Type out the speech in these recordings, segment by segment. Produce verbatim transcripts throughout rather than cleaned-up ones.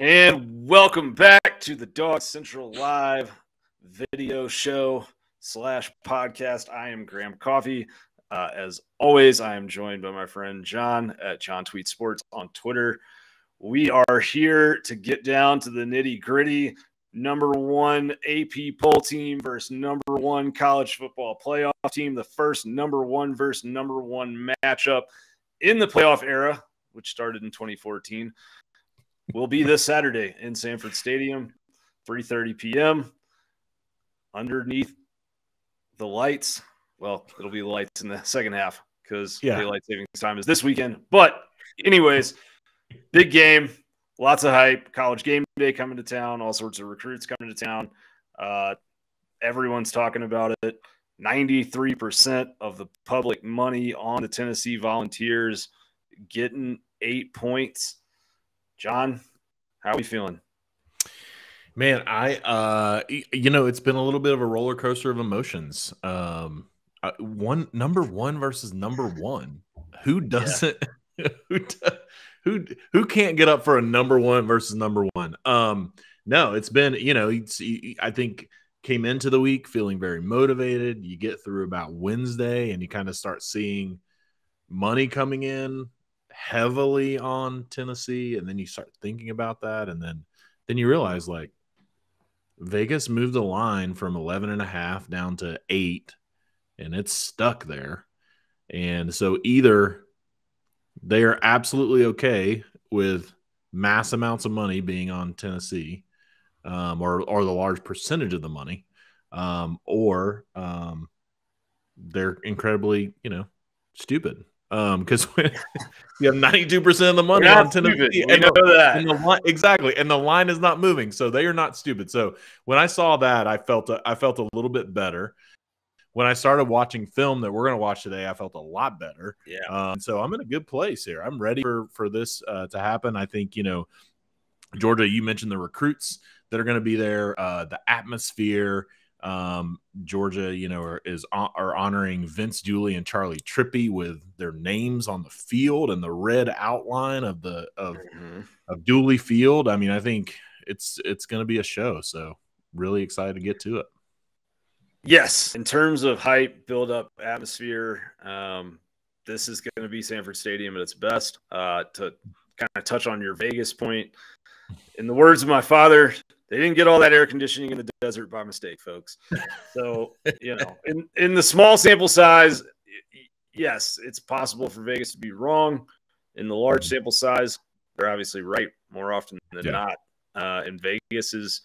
And welcome back to the Dog Central Live Video Show slash podcast. I am Graham Coffey. Uh, as always, I am joined by my friend John at John Tweet Sports on Twitter. We are here to get down to the nitty gritty. Number one A P poll team versus number one college football playoff team. The first number one versus number one matchup in the playoff era, which started in twenty fourteen. Will be this Saturday in Sanford Stadium, three thirty p m underneath the lights. Well, it'll be lights in the second half because yeah. daylight savings time is this weekend. But anyways, big game, lots of hype. College game day coming to town, all sorts of recruits coming to town. Uh, everyone's talking about it. ninety-three percent of the public money on the Tennessee Volunteers getting eight points. John, how are we feeling? Man, I, uh, you know, it's been a little bit of a roller coaster of emotions. Um, one number one versus number one. Who doesn't? Yeah. who, who who can't get up for a number one versus number one? Um, no, it's been, you know, it's, I think came into the week feeling very motivated. You get through about Wednesday and you kind of start seeing money coming in heavily on Tennessee, and then you start thinking about that, and then then you realize, like, Vegas moved the line from eleven and a half down to eight, and it's stuck there. And so either they are absolutely okay with mass amounts of money being on Tennessee, um, or or the large percentage of the money, um, or um, they're incredibly, you know, stupid. Um, because you have ninety-two percent of the money on Tennessee, and know the, that. And the line, exactly, and the line is not moving, so they are not stupid. So when I saw that, I felt a, I felt a little bit better. When I started watching film that we're going to watch today, I felt a lot better. Yeah. Um, so I'm in a good place here. I'm ready for for this uh, to happen. I think, you know, Georgia, you mentioned the recruits that are going to be there, uh, the atmosphere. Um, Georgia, you know, are, is are honoring Vince Dooley and Charlie Trippie with their names on the field and the red outline of the of mm-hmm. of Dooley Field. I mean, I think it's it's going to be a show. So really excited to get to it. Yes, in terms of hype, build up, atmosphere, um, this is going to be Sanford Stadium at its best. Uh, to kind of touch on your Vegas point, in the words of my father, they didn't get all that air conditioning in the desert by mistake, folks. So, you know, in, in the small sample size, yes, it's possible for Vegas to be wrong. In the large sample size, they're obviously right more often than yeah. not. Uh, and Vegas is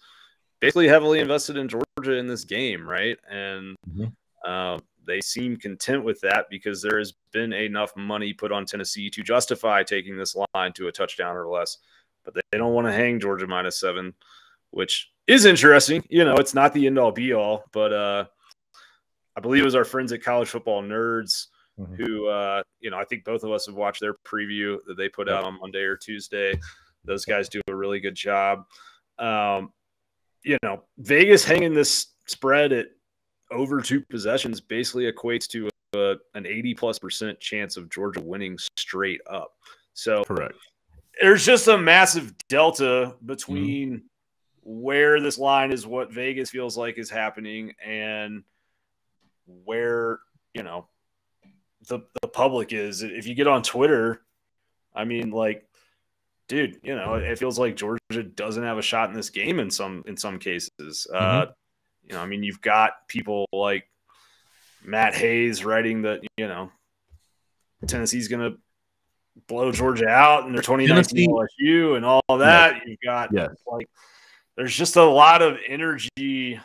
basically heavily invested in Georgia in this game, right? And mm-hmm. uh, they seem content with that because there has been enough money put on Tennessee to justify taking this line to a touchdown or less. But they don't want to hang Georgia minus seven. Which is interesting. You know, it's not the end-all be-all, but uh, I believe it was our friends at College Football Nerds mm-hmm. who, uh, you know, I think both of us have watched their preview that they put out on Monday or Tuesday. Those guys do a really good job. Um, you know, Vegas hanging this spread at over two possessions basically equates to a, an eighty-plus percent chance of Georgia winning straight up. So correct. There's just a massive delta between mm-hmm. – where this line is what Vegas feels like is happening and where, you know, the, the public is. If you get on Twitter, I mean, like, dude, you know, it feels like Georgia doesn't have a shot in this game in some, in some cases. Mm-hmm. Uh, you know, I mean, you've got people like Matt Hayes writing that, you know, Tennessee's going to blow Georgia out and their twenty nineteen L S U and all that. Yeah. You've got yeah. like, there's just a lot of energy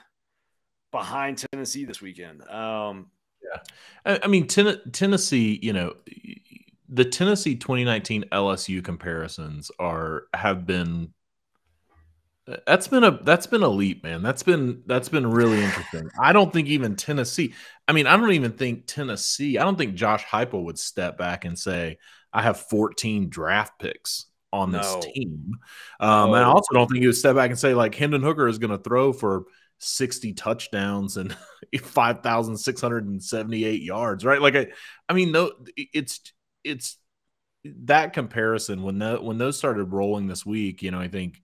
behind Tennessee this weekend. Um, yeah, I, I mean, ten, Tennessee, you know, the Tennessee twenty nineteen L S U comparisons are have been that's been a that's been a leap, man. That's been that's been really interesting. I don't think even Tennessee. I mean, I don't even think Tennessee. I don't think Josh Heupel would step back and say, "I have fourteen draft picks." On this no. team. Um, no. And I also don't think you would step back and say, like, Hendon Hooker is going to throw for sixty touchdowns and five thousand six hundred seventy-eight yards, right? Like, I, I mean, no, it's, it's that comparison when that, when those started rolling this week, you know, I think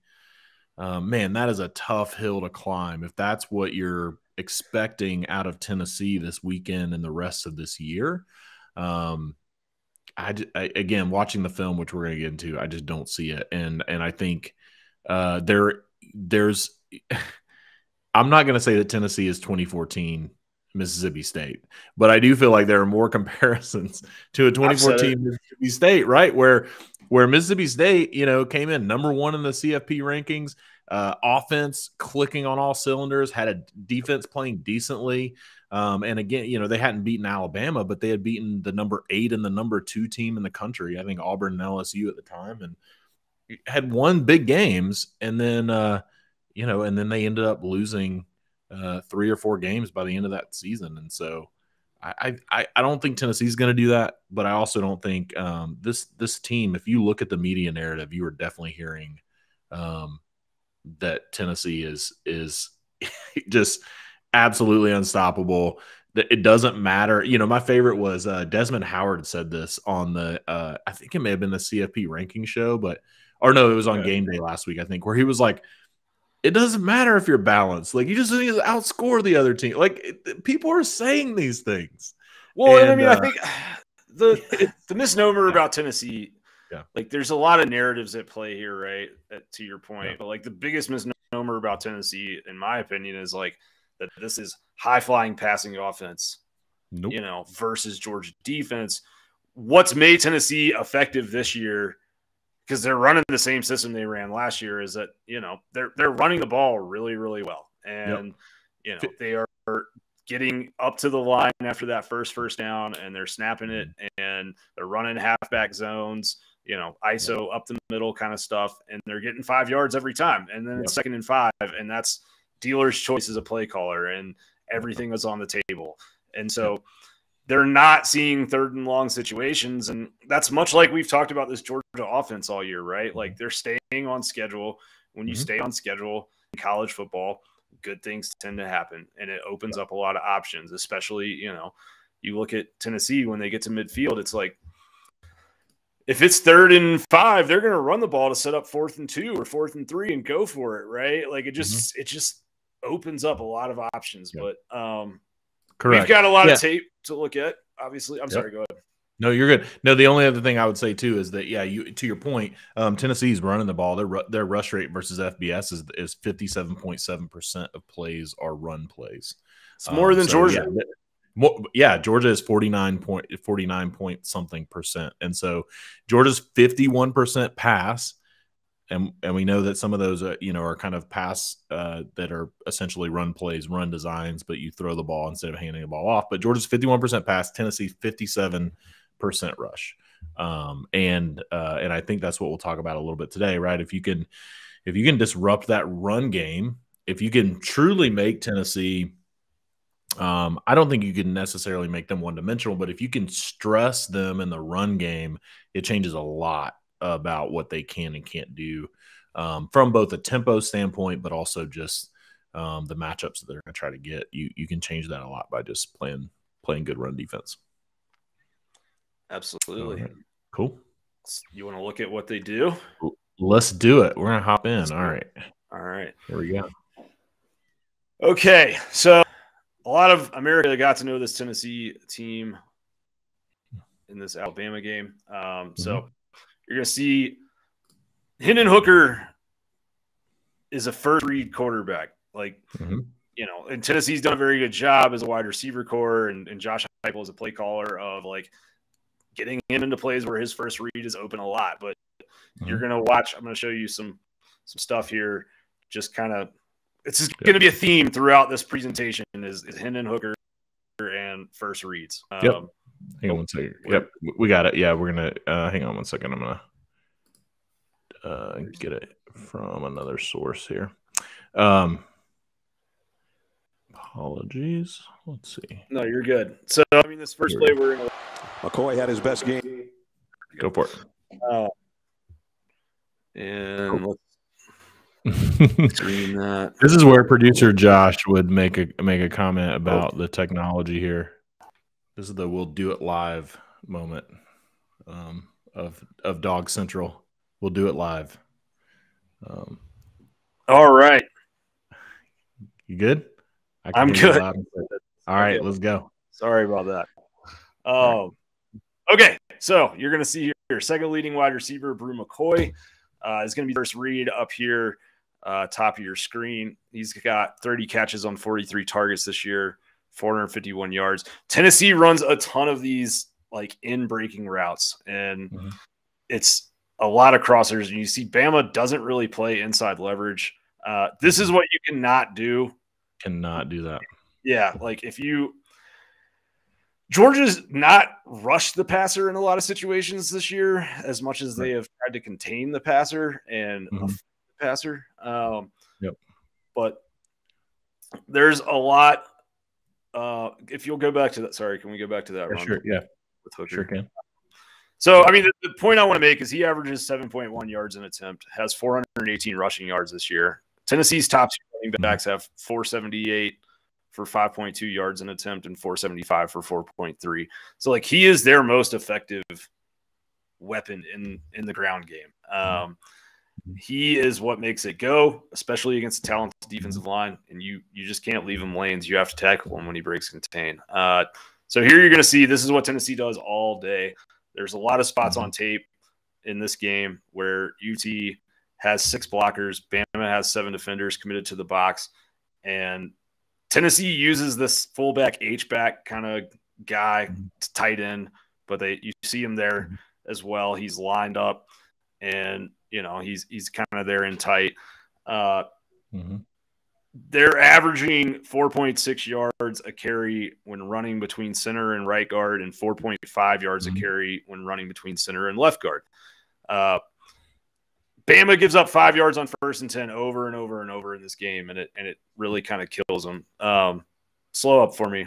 um, man, that is a tough hill to climb if that's what you're expecting out of Tennessee this weekend and the rest of this year. Um, I, I again, watching the film, which we're going to get into, I just don't see it. And, and I think uh, there there's I'm not going to say that Tennessee is twenty fourteen Mississippi State, but I do feel like there are more comparisons to a twenty fourteen Mississippi State, right? Where, where Mississippi State, you know, came in number one in the C F P rankings, uh, offense clicking on all cylinders, had a defense playing decently. Um, and again, you know, they hadn't beaten Alabama, but they had beaten the number eight and the number two team in the country. I think Auburn and L S U at the time, and had won big games. And then, uh, you know, and then they ended up losing uh, three or four games by the end of that season. And so I I, I don't think Tennessee's going to do that, but I also don't think um, this this team, if you look at the media narrative, you are definitely hearing um, that Tennessee is is just absolutely unstoppable. It doesn't matter. You know, my favorite was uh, Desmond Howard said this on the uh, I think it may have been the C F P ranking show, but or no, it was on yeah. Game Day last week, I think, where he was like, it doesn't matter if you're balanced. Like, you just need to outscore the other team. Like, it, people are saying these things. Well, and, and I mean, uh, I think the the misnomer yeah. about Tennessee, yeah. like, there's a lot of narratives at play here, right, at, to your point. Yeah. But, like, the biggest misnomer about Tennessee, in my opinion, is, like, that this is high-flying passing offense, nope. you know, versus Georgia defense. What's made Tennessee effective this year, because they're running the same system they ran last year, is that, you know, they're they're running the ball really, really well. And, yep. you know, they are getting up to the line after that first first down, and they're snapping it, and they're running halfback zones, you know, I S O yep. up the middle kind of stuff, and they're getting five yards every time. And then yep. it's second and five, and that's dealer's choice as a play caller, and everything was on the table. And so yep. they're not seeing third and long situations, and that's much like we've talked about this Georgia offense all year, right? Like, they're staying on schedule. When you mm-hmm. stay on schedule in college football, good things tend to happen, and it opens yeah. up a lot of options, especially, you know, you look at Tennessee when they get to midfield, it's like, if it's third and five, they're going to run the ball to set up fourth and two or fourth and three and go for it, right? Like, it just mm-hmm. it just opens up a lot of options, yeah. but um Correct. We've got a lot yeah. of tape to look at, obviously. I'm yep. sorry, go ahead. No, you're good. No, the only other thing I would say, too, is that, yeah, you to your point, um, Tennessee's running the ball. Their, their rush rate versus F B S is is fifty-seven point seven percent of plays are run plays. It's more um, than so, Georgia. Yeah, more, yeah, Georgia is forty-nine point something percent. And so Georgia's fifty-one percent pass. And, and we know that some of those, uh, you know, are kind of pass uh, that are essentially run plays, run designs, but you throw the ball instead of handing the ball off. But Georgia's fifty-one percent pass, Tennessee's fifty-seven percent rush. Um, and uh, and I think that's what we'll talk about a little bit today, right? If you can, if you can disrupt that run game, if you can truly make Tennessee, um, I don't think you can necessarily make them one-dimensional, but if you can stress them in the run game, it changes a lot about what they can and can't do um, from both a tempo standpoint, but also just um, the matchups that they're going to try to get. You you can change that a lot by just playing playing good run defense. Absolutely. Right. Cool. You want to look at what they do? Let's do it. We're going to hop in. Let's All right. All right. Here we go. Okay. So a lot of America got to know this Tennessee team in this Alabama game. Um, mm-hmm. So you're going to see Hendon Hooker is a first-read quarterback. Like, mm-hmm. you know, and Tennessee's done a very good job as a wide receiver core, and, and Josh Heupel is a play caller of, like, getting him into plays where his first read is open a lot. But mm-hmm. you're going to watch – I'm going to show you some some stuff here. Just kind of – it's yep. going to be a theme throughout this presentation is, is Hendon Hooker and first reads. Um, yep. Hang on one second. Yep, we got it. Yeah, we're going to uh, – hang on one second. I'm going to uh, get it from another source here. Um, apologies. Let's see. No, you're good. So, I mean, this first play we're going to – McCoy had his best game. Go for it. Uh, and cool. Screen that. This is where producer Josh would make a, make a comment about oh. the technology here. This is the we'll do it live moment um, of of Dog Central. We'll do it live. Um, All right. You good? I can I'm good. All right, let's go. Sorry about that. Um, okay, so you're going to see here, second leading wide receiver, Brew McCoy, uh, is going to be first read up here, uh, top of your screen. He's got thirty catches on forty-three targets this year, four hundred fifty-one yards. Tennessee runs a ton of these like in-breaking routes, and mm-hmm. it's a lot of crossers. And you see Bama doesn't really play inside leverage. Uh, this is what you cannot do. Cannot do that. Yeah, like if you – Georgia's not rushed the passer in a lot of situations this year as much as they have tried to contain the passer and mm-hmm. affect the passer. Um, yep. But there's a lot uh, – if you'll go back to that – sorry, can we go back to that? Yeah, sure, yeah. With Hooker. Sure can. So, I mean, the, the point I want to make is he averages seven point one yards an attempt, has four hundred eighteen rushing yards this year. Tennessee's top running backs have four seventy-eight for five point two yards an attempt and four seventy-five for four point three. So, like, he is their most effective weapon in, in the ground game. Um, he is what makes it go, especially against a talented defensive line, and you you just can't leave him lanes. You have to tackle him when he breaks contain. Uh, so here you're going to see this is what Tennessee does all day. There's a lot of spots on tape in this game where U T has six blockers, Bama has seven defenders committed to the box, and Tennessee uses this fullback H-back kind of guy to tight end, but they you see him there as well. He's lined up, and you know he's he's kind of there in tight. Uh, mm-hmm. They're averaging four point six yards a carry when running between center and right guard and four point five yards mm-hmm. a carry when running between center and left guard. Uh, Bama gives up five yards on first and ten over and over and over in this game, and it and it really kind of kills them. Um, slow up for me.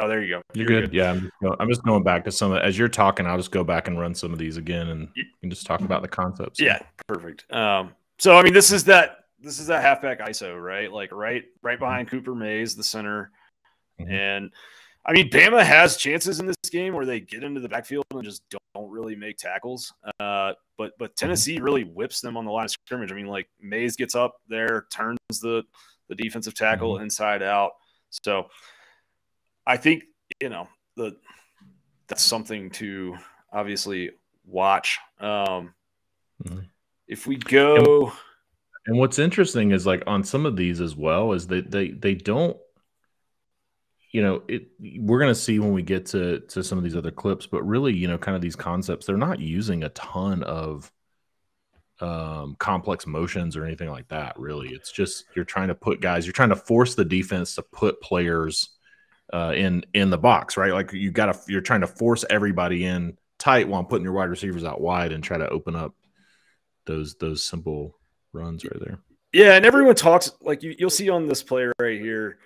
Oh, there you go. You're, you're good. good. Yeah, I'm just, going, I'm just going back to some. Of, as you're talking, I'll just go back and run some of these again, and you can just talk about the concepts. Yeah, perfect. Um, so, I mean, this is that – This is that halfback I S O, right? Like right, right behind Cooper Mays, the center. Mm-hmm. And I mean, Bama has chances in this game where they get into the backfield and just don't really make tackles. Uh, but but Tennessee really whips them on the line of scrimmage. I mean, like Mays gets up there, turns the the defensive tackle mm-hmm. inside out. So I think you know the that's something to obviously watch. Um, mm-hmm. If we go. And what's interesting is like on some of these as well is that they, they don't, you know, it, we're going to see when we get to, to some of these other clips, but really, you know, kind of these concepts, they're not using a ton of um, complex motions or anything like that. Really. It's just, you're trying to put guys, you're trying to force the defense to put players uh, in, in the box, right? Like you got to, you're trying to force everybody in tight while putting your wide receivers out wide and try to open up those, those simple runs right there. Yeah, and everyone talks like you, you'll see on this play right here.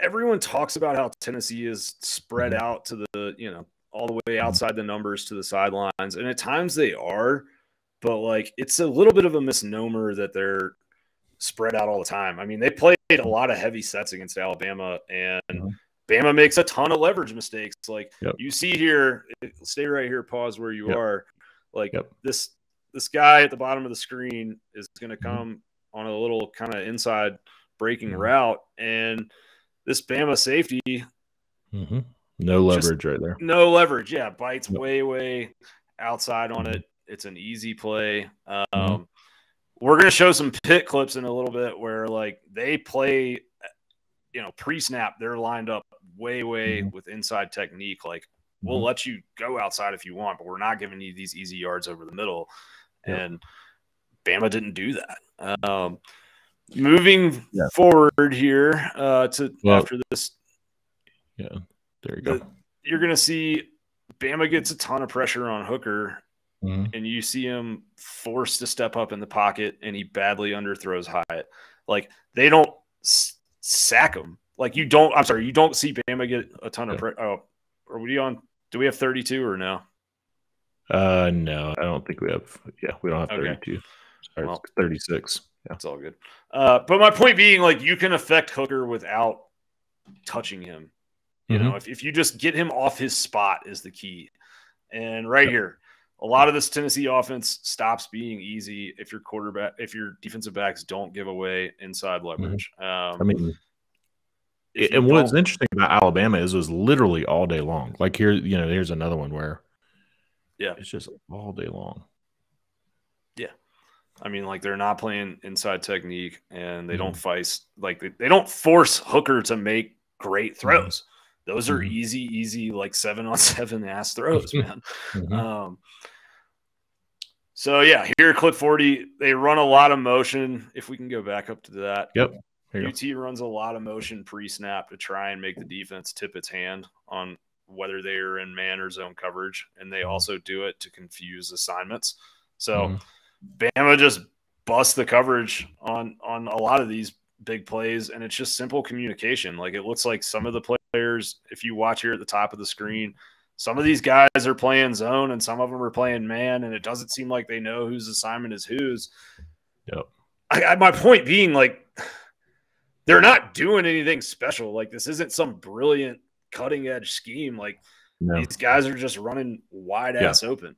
Everyone talks about how Tennessee is spread mm-hmm. out to the, you know, all the way outside the numbers to the sidelines, and at times they are, but like it's a little bit of a misnomer that they're spread out all the time. I mean, they played a lot of heavy sets against Alabama, and mm-hmm. Bama makes a ton of leverage mistakes. Like yep. you see here, stay right here, pause where you yep. are. Like yep. this. This guy at the bottom of the screen is going to come on a little kind of inside breaking route, and this Bama safety, mm-hmm. no leverage right there. No leverage, yeah, bites yep. way, way outside on it. It's an easy play. Um, mm-hmm. We're going to show some pit clips in a little bit where like they play, you know, pre-snap. They're lined up way, way mm-hmm. with inside technique. Like we'll mm-hmm. let you go outside if you want, but we're not giving you these easy yards over the middle. And Bama didn't do that. Um, moving yeah. forward here uh, to well, after this, yeah, there you go. The, you're gonna see Bama gets a ton of pressure on Hooker, mm-hmm. and you see him forced to step up in the pocket, and he badly underthrows Hyatt. Like they don't sack him. Like you don't. I'm sorry, you don't see Bama get a ton yeah. of pressure. Oh, are we on? Do we have thirty-two or no? Uh, no, I don't think we have. Yeah, we don't have thirty-two. Okay. Sorry, well, thirty-six. Yeah, it's all good. Uh, but my point being, like, you can affect Hooker without touching him. You mm-hmm. know, if, if you just get him off his spot is the key. And right yeah. here, a lot of this Tennessee offense stops being easy if your quarterback, if your defensive backs don't give away inside leverage. Mm-hmm. Um, I mean, and what's interesting about Alabama is it was literally all day long. Like here, you know, here's another one where, yeah, it's just all day long. Yeah, I mean, like they're not playing inside technique, and they mm-hmm. don't fight. Like they, they don't force Hooker to make great throws. Mm-hmm. Those are easy, easy, like seven-on-seven ass throws, man. Mm-hmm. um, so, yeah, here at Clip forty, they run a lot of motion. If we can go back up to that. Yep. U T go. runs a lot of motion pre-snap to try and make the defense tip its hand on whether they are in man or zone coverage, and they also do it to confuse assignments. So, mm-hmm. Bama just busts the coverage on, on a lot of these big plays, and it's just simple communication. Like, it looks like some of the plays, if you watch here at the top of the screen, some of these guys are playing zone and some of them are playing man, and it doesn't seem like they know whose assignment is whose. Yep. I, I, my point being, like, they're not doing anything special. Like, this isn't some brilliant cutting edge scheme. Like, no. These guys are just running wide yeah. ass open.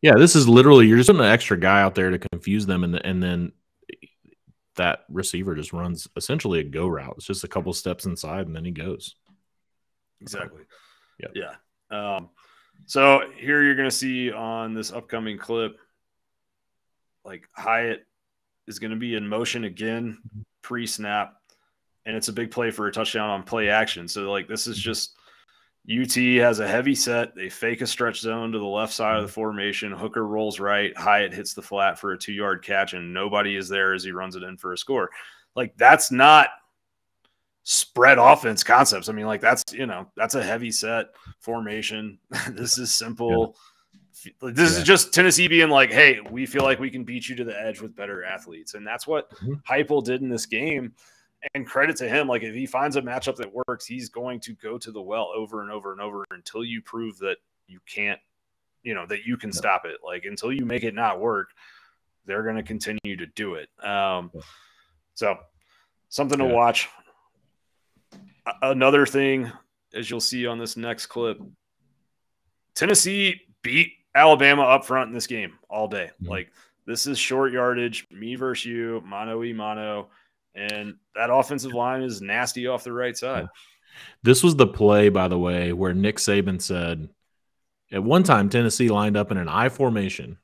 Yeah, this is literally, you're just putting an extra guy out there to confuse them, and, and then that receiver just runs essentially a go route. It's just a couple steps inside, and then he goes. Exactly. Yep. Yeah. Um, so here you're going to see on this upcoming clip, like Hyatt is going to be in motion again, pre-snap, and it's a big play for a touchdown on play action. So, like, this is just U T has a heavy set. They fake a stretch zone to the left side of the formation. Hooker rolls right. Hyatt hits the flat for a two-yard catch, and nobody is there as he runs it in for a score. Like, that's not – spread offense concepts. I mean, like, that's, you know, that's a heavy set formation. This is simple. Yeah. This yeah. is just Tennessee being like, hey, we feel like we can beat you to the edge with better athletes. And that's what mm-hmm. Heupel did in this game. And credit to him. Like, if he finds a matchup that works, he's going to go to the well over and over and over until you prove that you can't, you know, that you can yeah. stop it. Like, until you make it not work, they're going to continue to do it. Um, so something yeah. to watch. Another thing, as you'll see on this next clip, Tennessee beat Alabama up front in this game all day. Mm-hmm. Like, this is short yardage, me versus you, mano y mano, and that offensive line is nasty off the right side. This was the play, by the way, where Nick Saban said, at one time Tennessee lined up in an I formation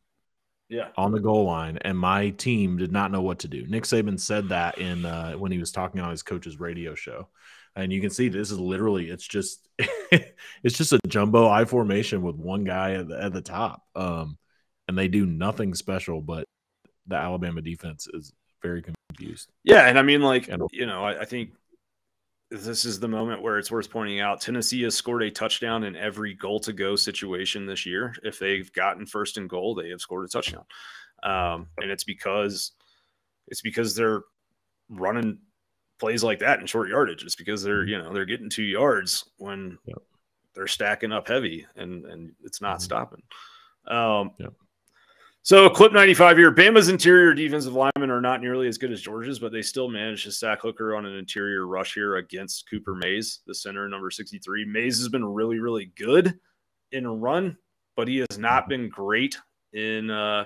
yeah. on the goal line, and my team did not know what to do. Nick Saban said that in uh, when he was talking on his coach's radio show. And you can see this is literally, it's just it's just a jumbo I formation with one guy at the, at the top. Um, and they do nothing special, but the Alabama defense is very confused. Yeah, and I mean, like, and, you know, I, I think this is the moment where it's worth pointing out Tennessee has scored a touchdown in every goal-to-go situation this year. If they've gotten first and goal, they have scored a touchdown. Um, and it's because it's because they're running – plays like that in short yardage. It's because they're, you know, they're getting two yards when yep. they're stacking up heavy, and and it's not mm-hmm. stopping. Um, yep. So clip ninety-five here, Bama's interior defensive linemen are not nearly as good as Georgia's, but they still managed to sack Hooker on an interior rush here against Cooper Mays, the center, number sixty-three. Mays has been really, really good in run, but he has not been great in, uh,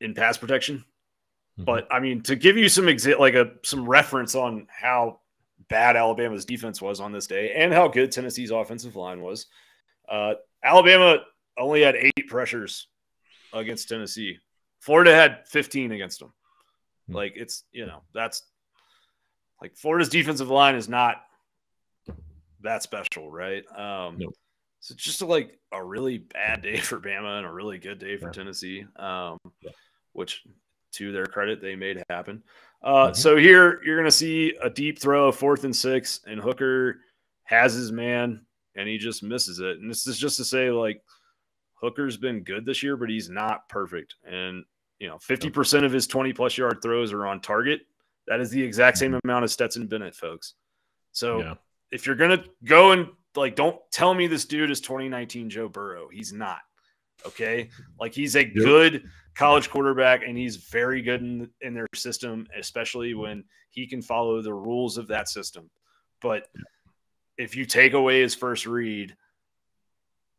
in pass protection. But I mean, to give you some exi- like a some reference on how bad Alabama's defense was on this day and how good Tennessee's offensive line was, uh, Alabama only had eight pressures against Tennessee. Florida had fifteen against them. Like, it's, you know, that's like Florida's defensive line is not that special, right? Um, nope. So it's just like a really bad day for Bama and a really good day for yeah. Tennessee, um, yeah. which. To their credit, they made happen. Uh, mm-hmm. So here you're going to see a deep throw, fourth and six, and Hooker has his man, and he just misses it. And this is just to say, like, Hooker's been good this year, but he's not perfect. And, you know, fifty percent of his twenty-plus yard throws are on target. That is the exact same amount as Stetson Bennett, folks. So yeah. if you're going to go and, like, don't tell me this dude is twenty nineteen Joe Burrow. He's not. Okay, like, he's a good college quarterback, and he's very good in, in their system, especially when he can follow the rules of that system. But if you take away his first read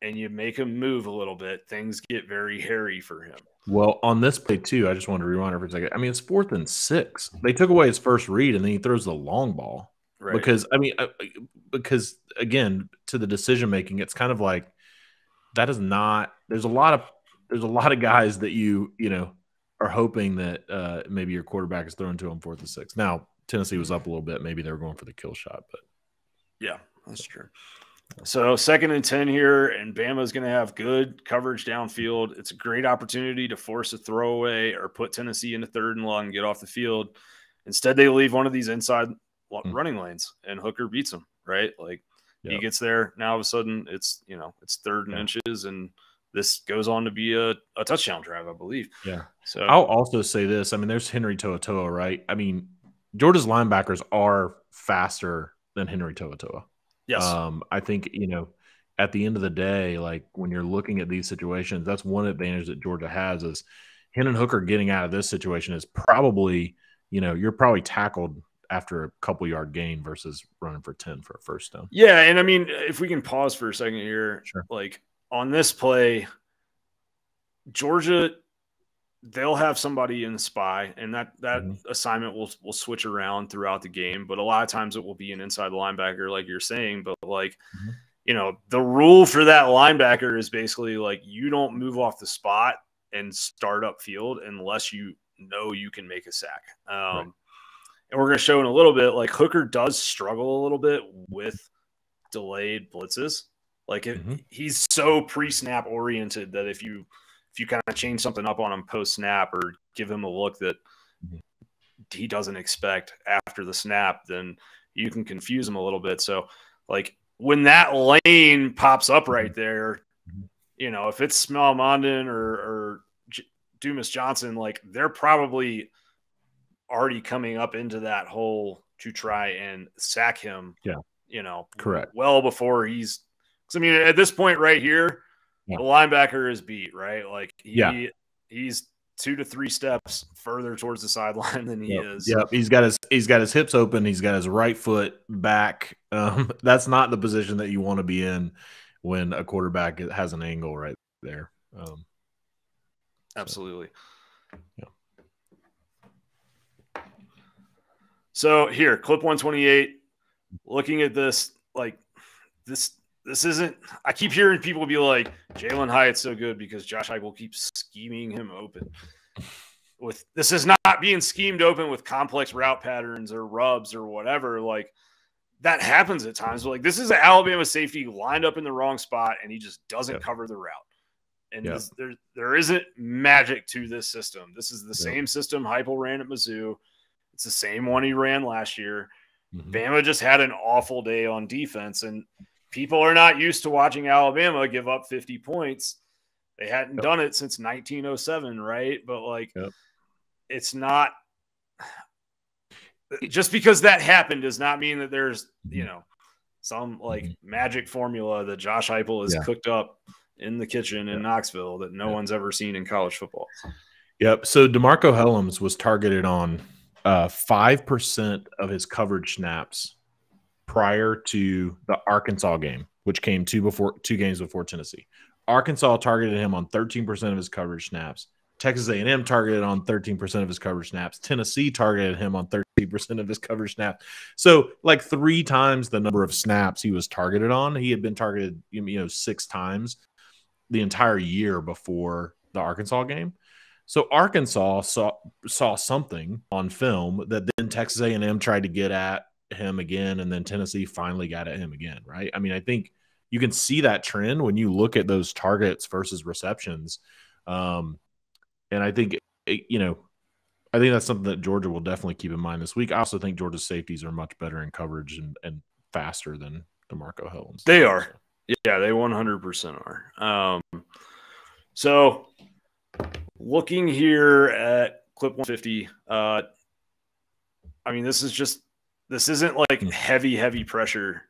and you make him move a little bit, things get very hairy for him. Well, on this play, too, I just wanted to rewind for a second. I mean, it's fourth and six. They took away his first read, and then he throws the long ball. Right. Because, I mean, because, again, to the decision-making, it's kind of like that is not – there's a lot of there's a lot of guys that you, you know, are hoping that uh, maybe your quarterback is thrown to him fourth and six. Now, Tennessee was up a little bit. Maybe they were going for the kill shot. But yeah, that's true. So second and ten here, and Bama's going to have good coverage downfield. It's a great opportunity to force a throwaway or put Tennessee into third and long and get off the field. Instead, they leave one of these inside running lanes, and Hooker beats them, right? Like, yep. He gets there. Now, all of a sudden, it's, you know, it's third and yeah. inches, and this goes on to be a, a touchdown drive, I believe. Yeah. So I'll also say this. I mean, there's Henry To'o To'o, right? I mean, Georgia's linebackers are faster than Henry To'o To'o. Yes. Um, I think, you know, at the end of the day, like when you're looking at these situations, that's one advantage that Georgia has is Hendon Hooker getting out of this situation is probably, you know, you're probably tackled after a couple yard gain versus running for ten for a first down. Yeah. And I mean, if we can pause for a second here, sure. Like on this play, Georgia, they'll have somebody in the spy, and that, that mm-hmm. assignment will will switch around throughout the game. But a lot of times it will be an inside linebacker, like you're saying. But, like, mm-hmm. you know, the rule for that linebacker is basically, like, you don't move off the spot and start up field unless you know you can make a sack. Um, right. And we're going to show in a little bit, like, Hooker does struggle a little bit with delayed blitzes. Like, it, mm-hmm. he's so pre-snap oriented that if you – If you kind of change something up on him post-snap or give him a look that he doesn't expect after the snap, then you can confuse him a little bit. So, like, when that lane pops up right there, you know, if it's Smell Mondin or, or J Dumas Johnson, like, they're probably already coming up into that hole to try and sack him. Yeah. You know, correct. Well before he's – because, I mean, at this point right here, yeah. The linebacker is beat, right? Like he yeah. he's two to three steps further towards the sideline than he yep. is. Yeah, he's got his he's got his hips open. He's got his right foot back. Um, that's not the position that you want to be in when a quarterback has an angle right there. Um, Absolutely. So, yeah. So here, clip one twenty-eight. Looking at this, like this. This isn't – I keep hearing people be like, Jalen Hyatt's so good because Josh Heupel keeps scheming him open. With This is not being schemed open with complex route patterns or rubs or whatever. Like, that happens at times. But like, this is an Alabama safety lined up in the wrong spot, and he just doesn't yep. cover the route. And yep. this, there, there isn't magic to this system. This is the yep. same system Heupel ran at Mizzou. It's the same one he ran last year. Mm-hmm. Bama just had an awful day on defense, and – people are not used to watching Alabama give up fifty points. They hadn't yep. done it since nineteen oh seven, right? But, like, yep. it's not – just because that happened does not mean that there's, you know, some, like, magic formula that Josh Heupel has yeah. cooked up in the kitchen in yep. Knoxville that no yep. one's ever seen in college football. Yep. So, DeMarco Hellams was targeted on uh, five percent of his coverage snaps prior to the Arkansas game, which came two before two games before Tennessee. Arkansas targeted him on thirteen percent of his coverage snaps. Texas A and M targeted on thirteen percent of his coverage snaps. Tennessee targeted him on thirteen percent of his coverage snaps. So, like, three times the number of snaps he was targeted on. He had been targeted, you know, six times the entire year before the Arkansas game. So Arkansas saw saw something on film that then Texas A and M tried to get at him again, and then Tennessee finally got at him again, right? I mean, I think you can see that trend when you look at those targets versus receptions. Um, and I think, it, you know, I think that's something that Georgia will definitely keep in mind this week. I also think Georgia's safeties are much better in coverage and, and faster than DeMarco Hellams. They are. Yeah, they one hundred percent are. Um, so looking here at clip one fifty, uh, I mean, this is just This isn't like heavy, heavy pressure,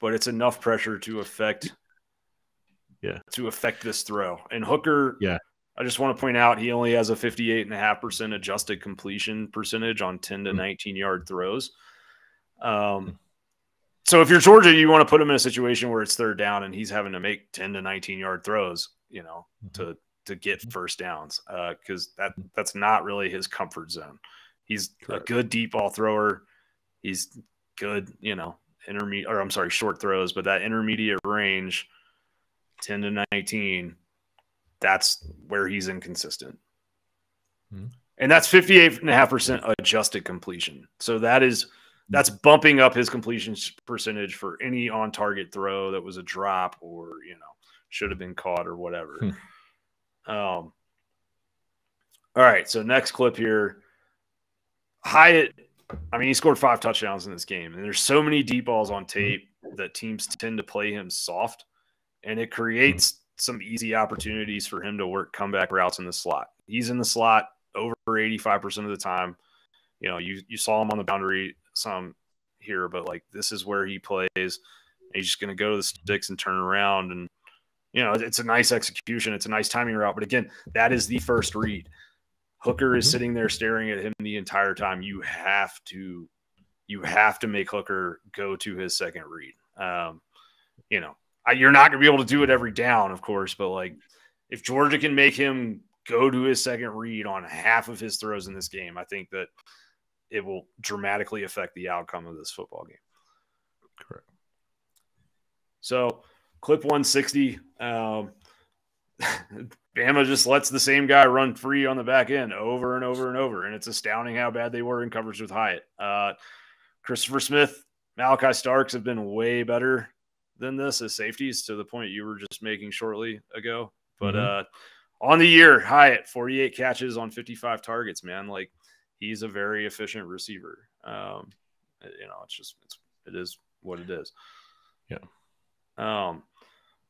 but it's enough pressure to affect, yeah, to affect this throw. And Hooker, yeah, I just want to point out he only has a fifty-eight and a half percent adjusted completion percentage on ten to nineteen yard throws. Um, So if you're Georgia, you want to put him in a situation where it's third down and he's having to make ten to nineteen yard throws, you know, to to get first downs, uh, because that that's not really his comfort zone. He's correct. A good deep ball thrower. He's good, you know, intermediate, or I'm sorry, short throws, but that intermediate range, ten to nineteen, that's where he's inconsistent. Mm-hmm. And that's fifty-eight point five percent adjusted completion. So that is that's bumping up his completion percentage for any on-target throw that was a drop or, you know, should have been caught or whatever. Hmm. Um, all right, so next clip here. Hyatt, I mean, he scored five touchdowns in this game, and there's so many deep balls on tape that teams tend to play him soft, and it creates some easy opportunities for him to work comeback routes in the slot. He's in the slot over eighty-five percent of the time. You know, you, you saw him on the boundary some here, but like this is where he plays. He's just going to go to the sticks and turn around. And, you know, it's a nice execution. It's a nice timing route. But again, that is the first read. Hooker is sitting there staring at him the entire time. You have to, you have to make Hooker go to his second read. Um, you know, I, you're not going to be able to do it every down, of course, but like if Georgia can make him go to his second read on half of his throws in this game, I think that it will dramatically affect the outcome of this football game. Correct. So clip one sixty, um, Bama just lets the same guy run free on the back end over and over and over. And it's astounding how bad they were in coverage with Hyatt. Uh, Christopher Smith, Malachi Starks have been way better than this as safeties, to the point you were just making shortly ago. But mm-hmm. uh, on the year, Hyatt, forty-eight catches on fifty-five targets, man. Like, he's a very efficient receiver. Um, you know, it's just, it's, it is what it is. Yeah. Um,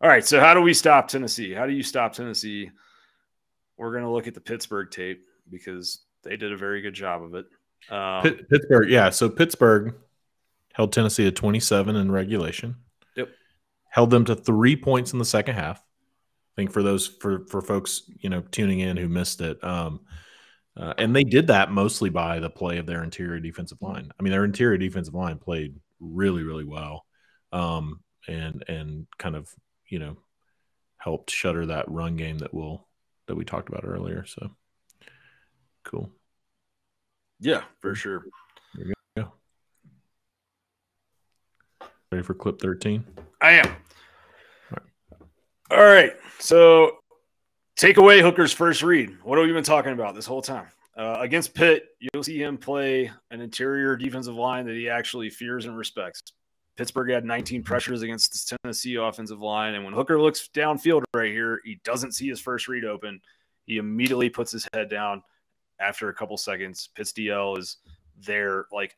all right. So how do we stop Tennessee? How do you stop Tennessee? We're going to look at the Pittsburgh tape because they did a very good job of it. Um, Pittsburgh. Yeah. So Pittsburgh held Tennessee to twenty-seven in regulation. Yep. Held them to three points in the second half. I think for those, for, for folks, you know, tuning in who missed it, um, Uh, and they did that mostly by the play of their interior defensive line. I mean, their interior defensive line played really, really well, um, and and kind of, you know, helped shutter that run game that we'll that we talked about earlier. So cool. Yeah, for sure. There you go. Ready for clip thirteen? I am. All right. All right. So, take away Hooker's first read. What have we been talking about this whole time? Uh, against Pitt, you'll see him play an interior defensive line that he actually fears and respects. Pittsburgh had nineteen pressures against the Tennessee offensive line, and when Hooker looks downfield right here, he doesn't see his first read open. He immediately puts his head down after a couple seconds. Pitt's D L is there. Like,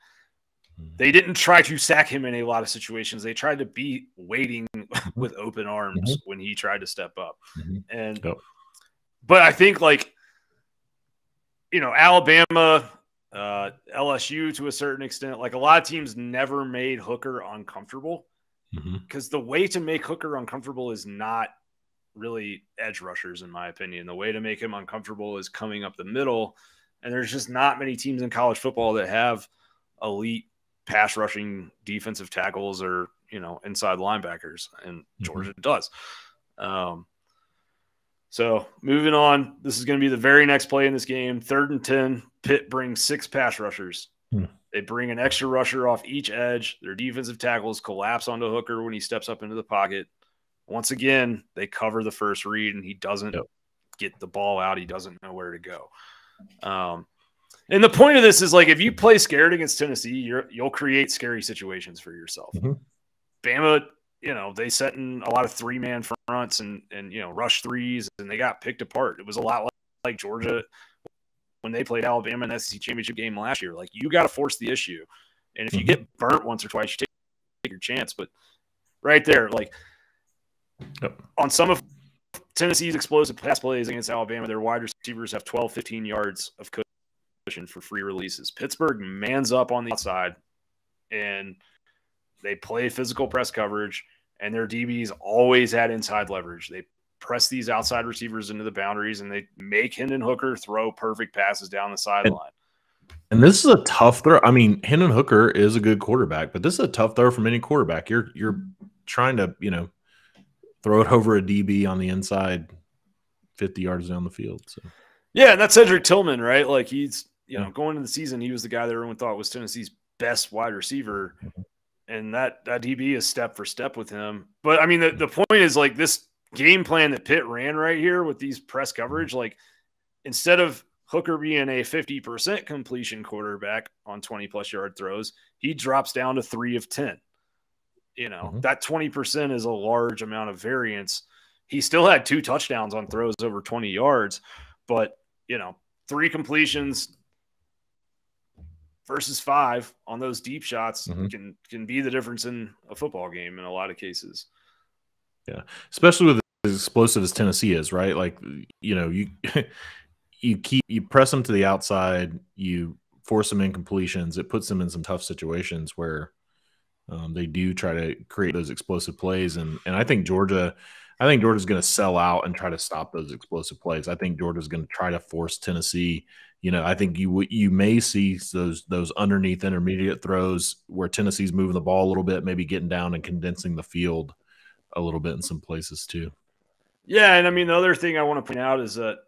they didn't try to sack him in a lot of situations. They tried to be waiting with open arms mm-hmm. when he tried to step up. Mm-hmm. And – But I think, like, you know, Alabama, uh, L S U to a certain extent, like a lot of teams never made Hooker uncomfortable because mm-hmm. the way to make Hooker uncomfortable is not really edge rushers, in my opinion. The way to make him uncomfortable is coming up the middle, and there's just not many teams in college football that have elite pass rushing defensive tackles or, you know, inside linebackers, and mm-hmm. Georgia does. Um So moving on, this is going to be the very next play in this game. Third and ten, Pitt brings six pass rushers. Hmm. They bring an extra rusher off each edge. Their defensive tackles collapse onto Hooker when he steps up into the pocket. Once again, they cover the first read, and he doesn't yep. get the ball out. He doesn't know where to go. Um, and the point of this is, like, if you play scared against Tennessee, you're, you'll create scary situations for yourself. Mm-hmm. Bama – you know, they set in a lot of three-man fronts and, and, you know, rush threes, and they got picked apart. It was a lot like, like Georgia when they played Alabama in the S E C championship game last year. Like, you got to force the issue. And if you get burnt once or twice, you take, take your chance. But right there, like, yep. on some of Tennessee's explosive pass plays against Alabama, their wide receivers have twelve, fifteen yards of cushion for free releases. Pittsburgh mans up on the outside, and – they play physical press coverage, and their D Bs always had inside leverage. They press these outside receivers into the boundaries, and they make Hendon Hooker throw perfect passes down the sideline. And this is a tough throw. I mean, Hendon Hooker is a good quarterback, but this is a tough throw from any quarterback. You're you're trying to, you know, throw it over a D B on the inside fifty yards down the field. So yeah, and that's Cedric Tillman, right? Like he's, you know, yeah. going into the season, he was the guy that everyone thought was Tennessee's best wide receiver. Mm-hmm. And that, that D B is step for step with him. But, I mean, the, the point is, like, this game plan that Pitt ran right here with these press coverage, like, instead of Hooker being a fifty percent completion quarterback on twenty-plus yard throws, he drops down to three of ten. You know, mm-hmm. that twenty percent is a large amount of variance. He still had two touchdowns on throws over twenty yards, but, you know, three completions versus five on those deep shots mm-hmm. can can be the difference in a football game in a lot of cases. Yeah, especially with as explosive as Tennessee is, right? Like, you know, you you keep you press them to the outside, you force them in completions. It puts them in some tough situations where um, they do try to create those explosive plays. And and I think Georgia, I think Georgia's going to sell out and try to stop those explosive plays. I think Georgia's going to try to force Tennessee. You know, I think you you may see those those underneath intermediate throws where Tennessee's moving the ball a little bit, maybe getting down and condensing the field a little bit in some places too. Yeah, and I mean the other thing I want to point out is that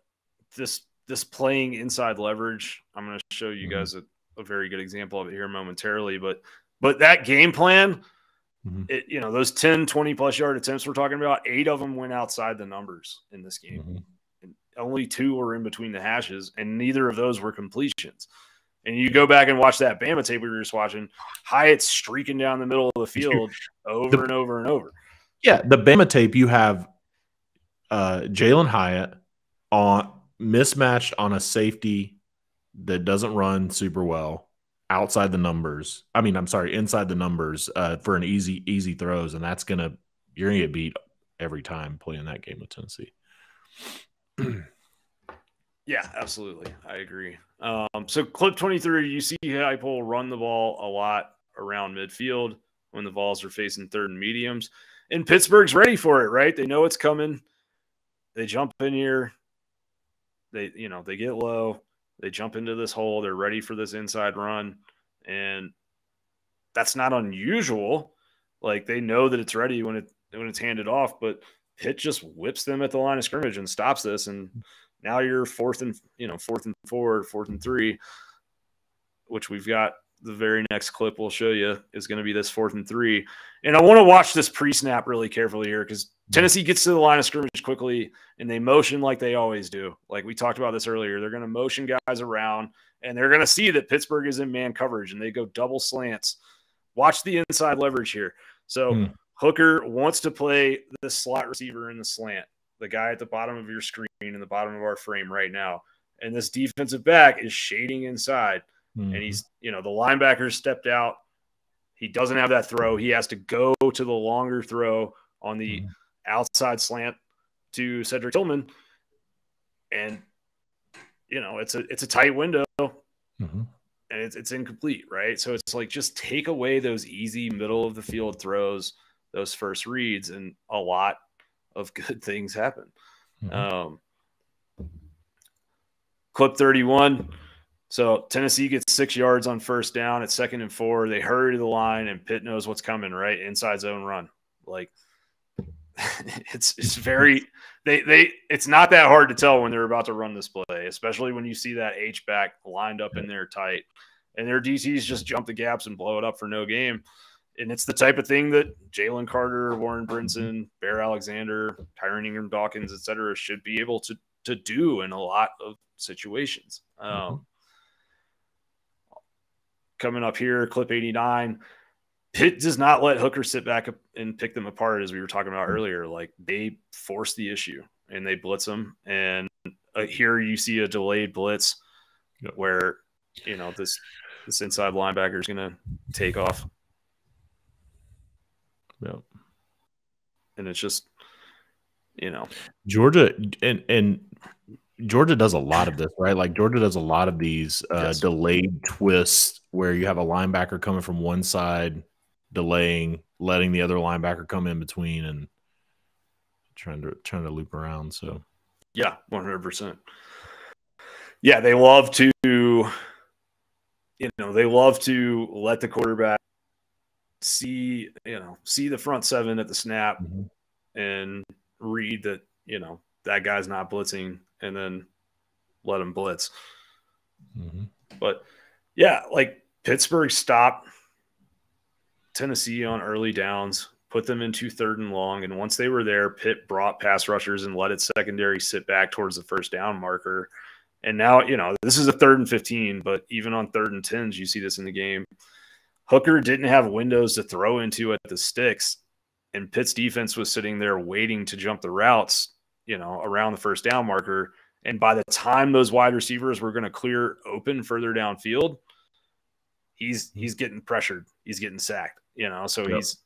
this this playing inside leverage. I'm going to show you mm-hmm. guys a, a very good example of it here momentarily, but but that game plan, mm-hmm. it, you know, those ten, twenty plus yard attempts we're talking about, eight of them went outside the numbers in this game. Mm-hmm. Only two were in between the hashes, and neither of those were completions. And you go back and watch that Bama tape we were just watching, Hyatt's streaking down the middle of the field over the, and over and over. Yeah, the Bama tape, you have uh, Jalen Hyatt on mismatched on a safety that doesn't run super well outside the numbers. I mean, I'm sorry, inside the numbers uh, for an easy, easy throws, and that's gonna you're gonna get beat every time playing that game with Tennessee. Yeah, absolutely. I agree. Um, so clip twenty-three, you see Heupel run the ball a lot around midfield when the balls are facing third and mediums. And Pittsburgh's ready for it, right? They know it's coming. They jump in here. They, you know, they get low. They jump into this hole. They're ready for this inside run. And that's not unusual. Like, they know that it's ready when it when it's handed off, but Pitt just whips them at the line of scrimmage and stops this, and now you're fourth and you know fourth and four, fourth and three, which we've got the very next clip we'll show you is going to be this fourth and three. And I want to watch this pre-snap really carefully here because Tennessee gets to the line of scrimmage quickly and they motion like they always do. Like we talked about this earlier, they're going to motion guys around and they're going to see that Pittsburgh is in man coverage and they go double slants. Watch the inside leverage here. So. Hmm. Hooker wants to play the slot receiver in the slant, the guy at the bottom of your screen in the bottom of our frame right now. And this defensive back is shading inside. Mm-hmm. And he's, you know, the linebacker stepped out. He doesn't have that throw. He has to go to the longer throw on the mm-hmm. outside slant to Cedric Tillman. And, you know, it's a it's a tight window. Mm-hmm. And it's it's incomplete, right? So it's like just take away those easy middle of the field throws, those first reads, and a lot of good things happen. Mm-hmm. Um, clip thirty-one. So Tennessee gets six yards on first down at second and four. They hurry to the line and Pitt knows what's coming, right? Inside zone run. Like it's, it's very, they, they, it's not that hard to tell when they're about to run this play, especially when you see that H back lined up in there tight and their D Cs just jump the gaps and blow it up for no game. And it's the type of thing that Jalen Carter, Warren Brinson, Bear Alexander, Tyron Ingram-Dawkins, et cetera, should be able to, to do in a lot of situations. Um, mm-hmm. Coming up here, clip eighty-nine, Pitt does not let Hooker sit back up and pick them apart, as we were talking about earlier. Like, they force the issue, and they blitz them. And uh, here you see a delayed blitz where, you know, this, this inside linebacker is going to take off. Yeah. And it's just, you know, Georgia and, and Georgia does a lot of this, right? Like Georgia does a lot of these uh, yes. delayed twists where you have a linebacker coming from one side, delaying, letting the other linebacker come in between and trying to, trying to loop around. So yeah, one hundred percent. Yeah. They love to you know, they love to let the quarterback see, you know, see the front seven at the snap mm-hmm. and read that, you know, that guy's not blitzing and then let him blitz. Mm-hmm. But yeah, like Pittsburgh stopped Tennessee on early downs, put them into third and long. And once they were there, Pitt brought pass rushers and let its secondary sit back towards the first down marker. And now, you know, this is a third and fifteen, but even on third and tens, you see this in the game. Hooker didn't have windows to throw into at the sticks, and Pitt's defense was sitting there waiting to jump the routes, you know, around the first down marker. And by the time those wide receivers were going to clear open further downfield, he's he's getting pressured. He's getting sacked, you know, so yep. he's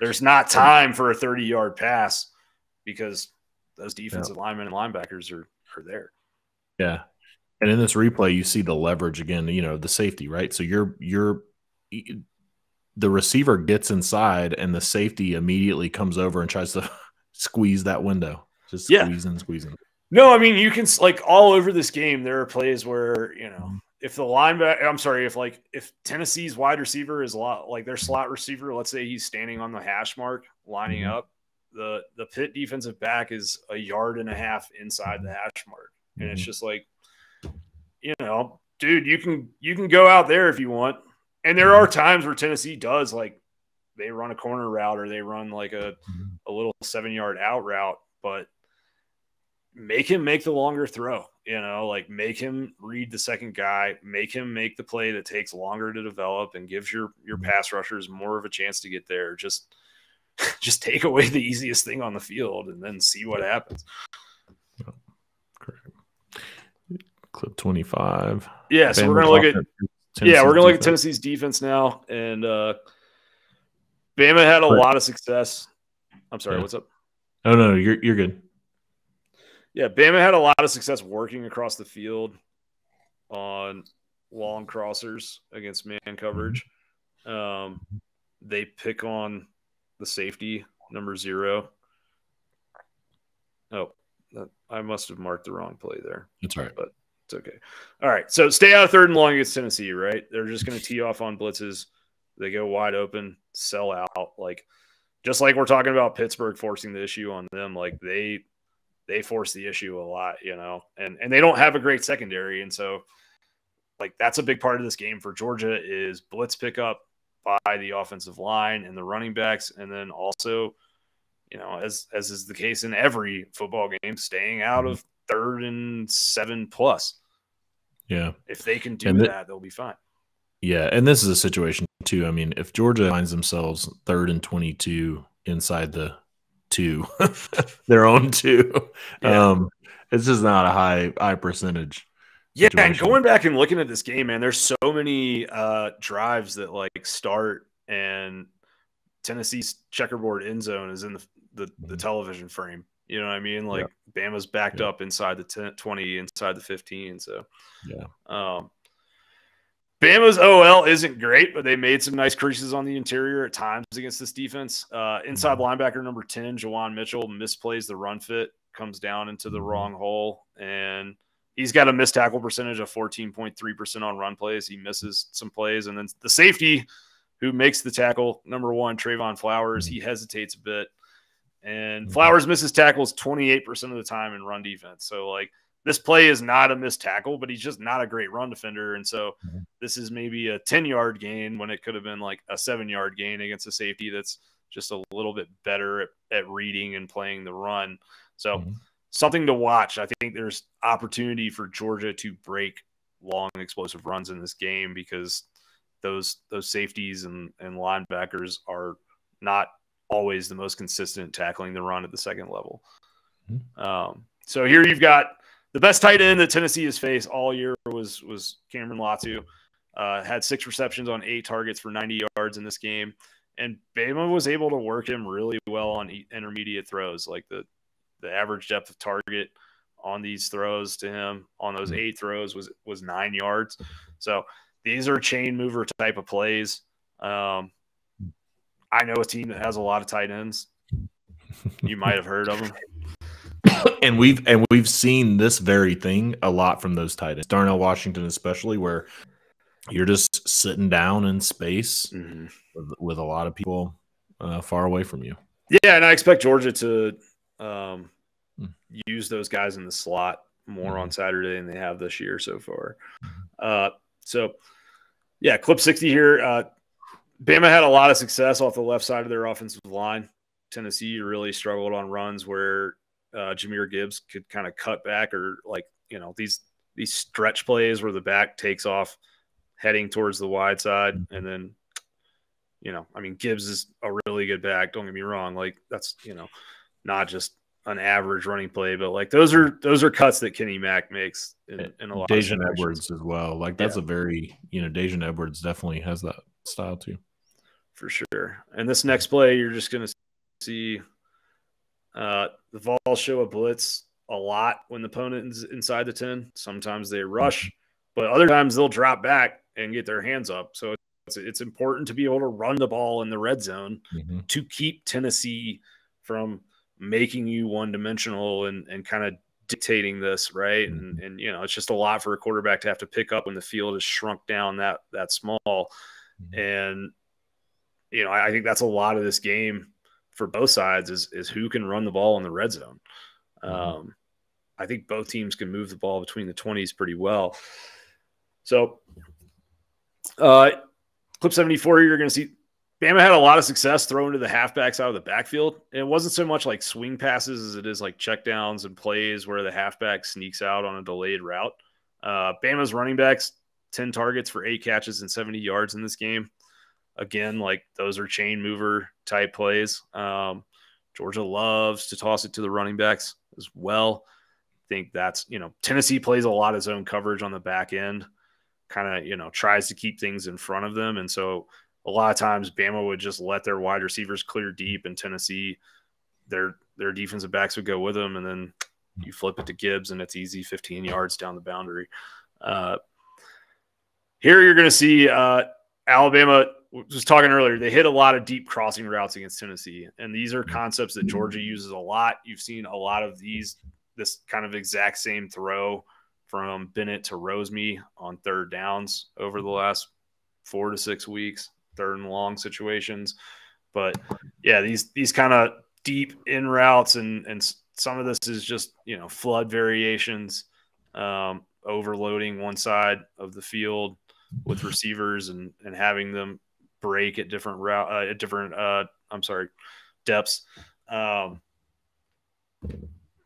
there's not time for a thirty-yard pass because those defensive yep. linemen and linebackers are, are there. Yeah. And in this replay, you see the leverage again, you know, the safety, right? So you're you're the receiver gets inside and the safety immediately comes over and tries to squeeze that window. Just squeezing, yeah. squeezing. No, I mean, you can, like, all over this game, there are plays where, you know, if the linebacker, I'm sorry, if like, if Tennessee's wide receiver is a lot like their slot receiver, let's say he's standing on the hash mark, lining mm-hmm. up, the, the Pitt defensive back is a yard and a half inside the hash mark. And mm-hmm. it's just like, you know, dude, you can, you can go out there if you want. And there are times where Tennessee does, like, they run a corner route or they run like a, a little seven yard out route, but make him make the longer throw, you know, like make him read the second guy, make him make the play that takes longer to develop and gives your, your pass rushers more of a chance to get there. Just, just take away the easiest thing on the field and then see what happens. Correct. Clip twenty-five. Yeah, so we're gonna look at Tennessee's yeah, we're gonna look defense. at Tennessee's defense now, and uh, Bama had a right. lot of success. I'm sorry, yeah. what's up? Oh no, you're you're good. Yeah, Bama had a lot of success working across the field on long crossers against man coverage. Um, they pick on the safety number zero. Oh, I must have marked the wrong play there. That's all right, but. It's okay. All right. So stay out of third and long against Tennessee, right? They're just going to tee off on blitzes. They go wide open, sell out. Like, just like we're talking about Pittsburgh forcing the issue on them. Like they, they force the issue a lot, you know, and, and they don't have a great secondary. And so like, that's a big part of this game for Georgia is blitz pickup by the offensive line and the running backs. And then also, you know, as, as is the case in every football game, staying out of third and seven plus. Yeah. If they can do that, they'll be fine. Yeah. And this is a situation, too. I mean, if Georgia finds themselves third and twenty-two inside the two, their own two, yeah. um, it's just not a high, high percentage. Yeah. Situation. And going back and looking at this game, man, there's so many uh, drives that like start and Tennessee's checkerboard end zone is in the, the, the television frame. You know what I mean? Like yeah. Bama's backed yeah. up inside the ten, twenty, inside the fifteen. So, yeah. Um, Bama's O L isn't great, but they made some nice creases on the interior at times against this defense. Uh, inside mm-hmm. linebacker number ten, Jawan Mitchell, misplays the run fit, comes down into the mm-hmm. wrong hole, and he's got a missed tackle percentage of fourteen point three percent on run plays. He misses some plays. And then the safety who makes the tackle, number one, Trayvon Flowers, mm-hmm. he hesitates a bit. And Flowers misses tackles twenty-eight percent of the time in run defense. So, like, this play is not a missed tackle, but he's just not a great run defender. And so mm-hmm. this is maybe a ten-yard gain when it could have been, like, a seven-yard gain against a safety that's just a little bit better at, at reading and playing the run. So mm-hmm. something to watch. I think there's opportunity for Georgia to break long, explosive runs in this game because those those safeties and, and linebackers are not – always the most consistent tackling the run at the second level. Mm-hmm. Um, so here you've got the best tight end that Tennessee has faced all year was, was Cameron Latu. Uh, had six receptions on eight targets for ninety yards in this game. And Bama was able to work him really well on e intermediate throws. Like the, the average depth of target on these throws to him on those eight throws was, was nine yards. So these are chain mover type of plays. Um, I know a team that has a lot of tight ends. You might have heard of them. and we've and we've seen this very thing a lot from those tight ends. Darnell Washington especially, where you're just sitting down in space mm-hmm. with, with a lot of people uh, far away from you. Yeah, and I expect Georgia to um, mm. use those guys in the slot more mm-hmm. on Saturday than they have this year so far. Uh, so, yeah, clip sixty here. Uh, Bama had a lot of success off the left side of their offensive line. Tennessee really struggled on runs where uh, Jahmyr Gibbs could kind of cut back or, like, you know, these these stretch plays where the back takes off heading towards the wide side. And then, you know, I mean, Gibbs is a really good back. Don't get me wrong. Like, that's, you know, not just an average running play, but like those are those are cuts that Kenny Mac makes in, in a lot Dejan of Dejan Edwards as well. Like, that's yeah. a very, you know, Dejan Edwards definitely has that style too. For sure. And this next play, you're just going to see uh, the Vols show a blitz a lot when the opponent is inside the ten. Sometimes they rush, but other times they'll drop back and get their hands up. So it's, it's important to be able to run the ball in the red zone mm-hmm. to keep Tennessee from making you one-dimensional and, and kind of dictating this, right? Mm-hmm. And, and, you know, it's just a lot for a quarterback to have to pick up when the field is shrunk down that, that small. Mm-hmm. And, you know, I think that's a lot of this game for both sides is, is who can run the ball in the red zone. Mm-hmm. Um, I think both teams can move the ball between the twenties pretty well. So uh, clip seventy-four, you're going to see Bama had a lot of success throwing to the halfbacks out of the backfield. And it wasn't so much like swing passes as it is like checkdowns and plays where the halfback sneaks out on a delayed route. Uh, Bama's running backs, ten targets for eight catches and seventy yards in this game. Again, like those are chain mover type plays. Um, Georgia loves to toss it to the running backs as well. I think that's, you know, Tennessee plays a lot of zone coverage on the back end, kind of, you know, tries to keep things in front of them. And so a lot of times Bama would just let their wide receivers clear deep, and Tennessee, their, their defensive backs would go with them. And then you flip it to Gibbs and it's easy fifteen yards down the boundary. Uh, here you're going to see uh, Alabama – just talking earlier, they hit a lot of deep crossing routes against Tennessee. And these are concepts that Georgia uses a lot. You've seen a lot of these, this kind of exact same throw from Bennett to Roseme on third downs over the last four to six weeks, third and long situations. But yeah, these, these kind of deep in routes and, and some of this is just, you know, flood variations, um, overloading one side of the field with receivers and, and having them break at different route uh, at different uh I'm sorry depths. um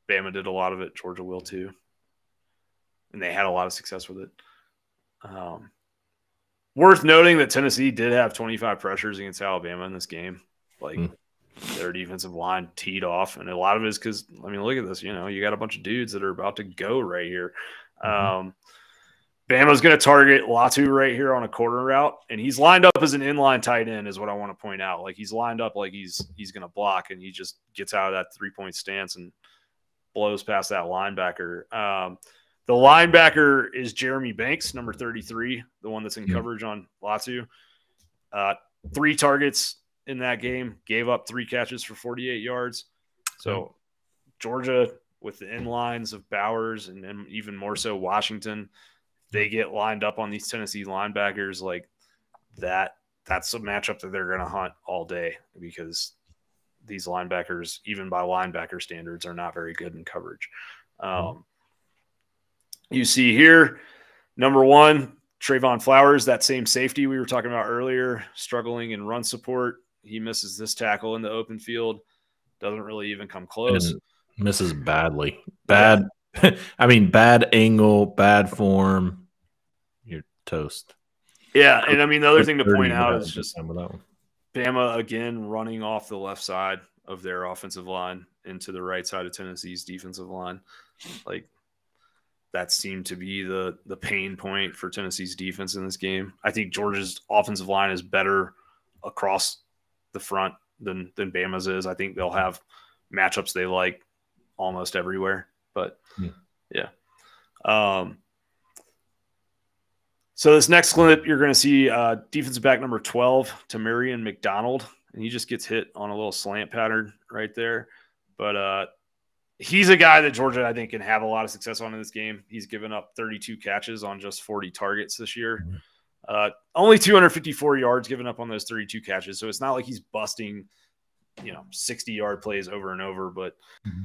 Bama did a lot of it, Georgia will too, and they had a lot of success with it. Um worth noting that Tennessee did have twenty-five pressures against Alabama in this game. Like mm. their defensive line teed off, and a lot of it is because, I mean, look at this, you know, you got a bunch of dudes that are about to go right here. mm-hmm. um Bama's going to target Latu right here on a corner route, and he's lined up as an inline tight end is what I want to point out. Like, he's lined up like he's he's going to block, and he just gets out of that three-point stance and blows past that linebacker. Um, the linebacker is Jeremy Banks, number thirty-three, the one that's in yeah. coverage on Latu. Uh, three targets in that game, gave up three catches for forty-eight yards. So Georgia, with the inlines of Bowers and then even more so Washington, they get lined up on these Tennessee linebackers like that. That's a matchup that they're going to hunt all day, because these linebackers, even by linebacker standards, are not very good in coverage. Um, you see here, number one, Trayvon Flowers, that same safety we were talking about earlier, struggling in run support. He misses this tackle in the open field. Doesn't really even come close. Misses badly. Bad. I mean, bad angle, bad form. You're toast. Yeah, and I mean, the other thing to point out is just Bama, again, running off the left side of their offensive line into the right side of Tennessee's defensive line. Like, that seemed to be the, the pain point for Tennessee's defense in this game. I think Georgia's offensive line is better across the front than, than Bama's is. I think they'll have matchups they like almost everywhere. But, yeah. Um, so this next clip, you're going to see uh, defensive back number twelve, Tamarion McDonald. And he just gets hit on a little slant pattern right there. But uh, he's a guy that Georgia, I think, can have a lot of success on in this game. He's given up thirty-two catches on just forty targets this year. Uh, only two hundred fifty-four yards given up on those thirty-two catches. So it's not like he's busting, you know, sixty-yard plays over and over. But mm-hmm.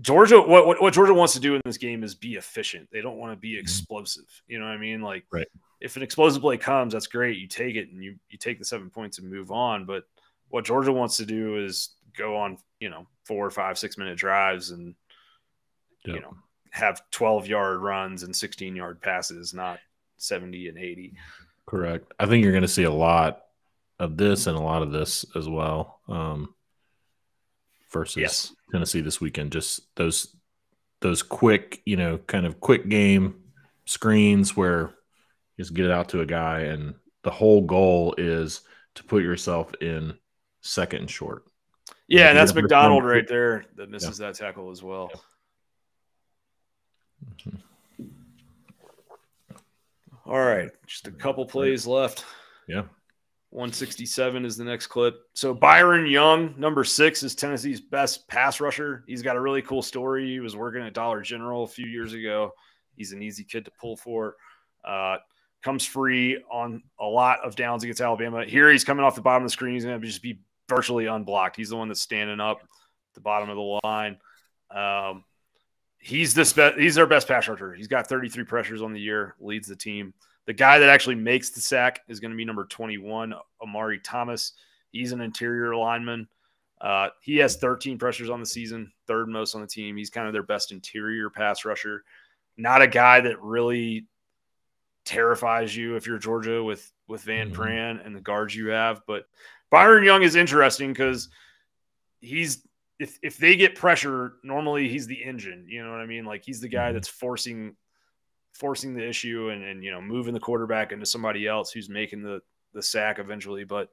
Georgia, what, what what Georgia wants to do in this game is be efficient. They don't want to be explosive. You know what I mean? Like, right. If an explosive play comes, that's great. You take it and you you take the seven points and move on. But what Georgia wants to do is go on, you know, four, five, six-minute drives and, yep. you know, have twelve-yard runs and sixteen-yard passes, not seventy and eighty. Correct. I think you're going to see a lot of this and a lot of this as well um, versus yes. Tennessee this weekend. Just those those quick, you know, kind of quick game screens where you just get it out to a guy, and the whole goal is to put yourself in second and short. Yeah, and that's McDonald right there that misses yeah. that tackle as well. Yeah. Mm-hmm. All right, just a couple plays left. Yeah. one sixty-seven is the next clip. So Byron Young, number six, is Tennessee's best pass rusher. He's got a really cool story. He was working at Dollar General a few years ago. He's an easy kid to pull for. Uh, comes free on a lot of downs against Alabama. Here he's coming off the bottom of the screen. He's going to just be virtually unblocked. He's the one that's standing up at the bottom of the line. Um, he's this best, he's our best pass rusher. He's got thirty-three pressures on the year, leads the team. The guy that actually makes the sack is going to be number twenty-one, Amari Thomas. He's an interior lineman. Uh, he has thirteen pressures on the season, third most on the team. He's kind of their best interior pass rusher. Not a guy that really terrifies you if you're Georgia with, with Van mm-hmm. Pran and the guards you have, but Byron Young is interesting because he's if, if they get pressure, normally he's the engine. You know what I mean? Like he's the guy that's forcing forcing the issue and, and you know, moving the quarterback into somebody else who's making the, the sack eventually. But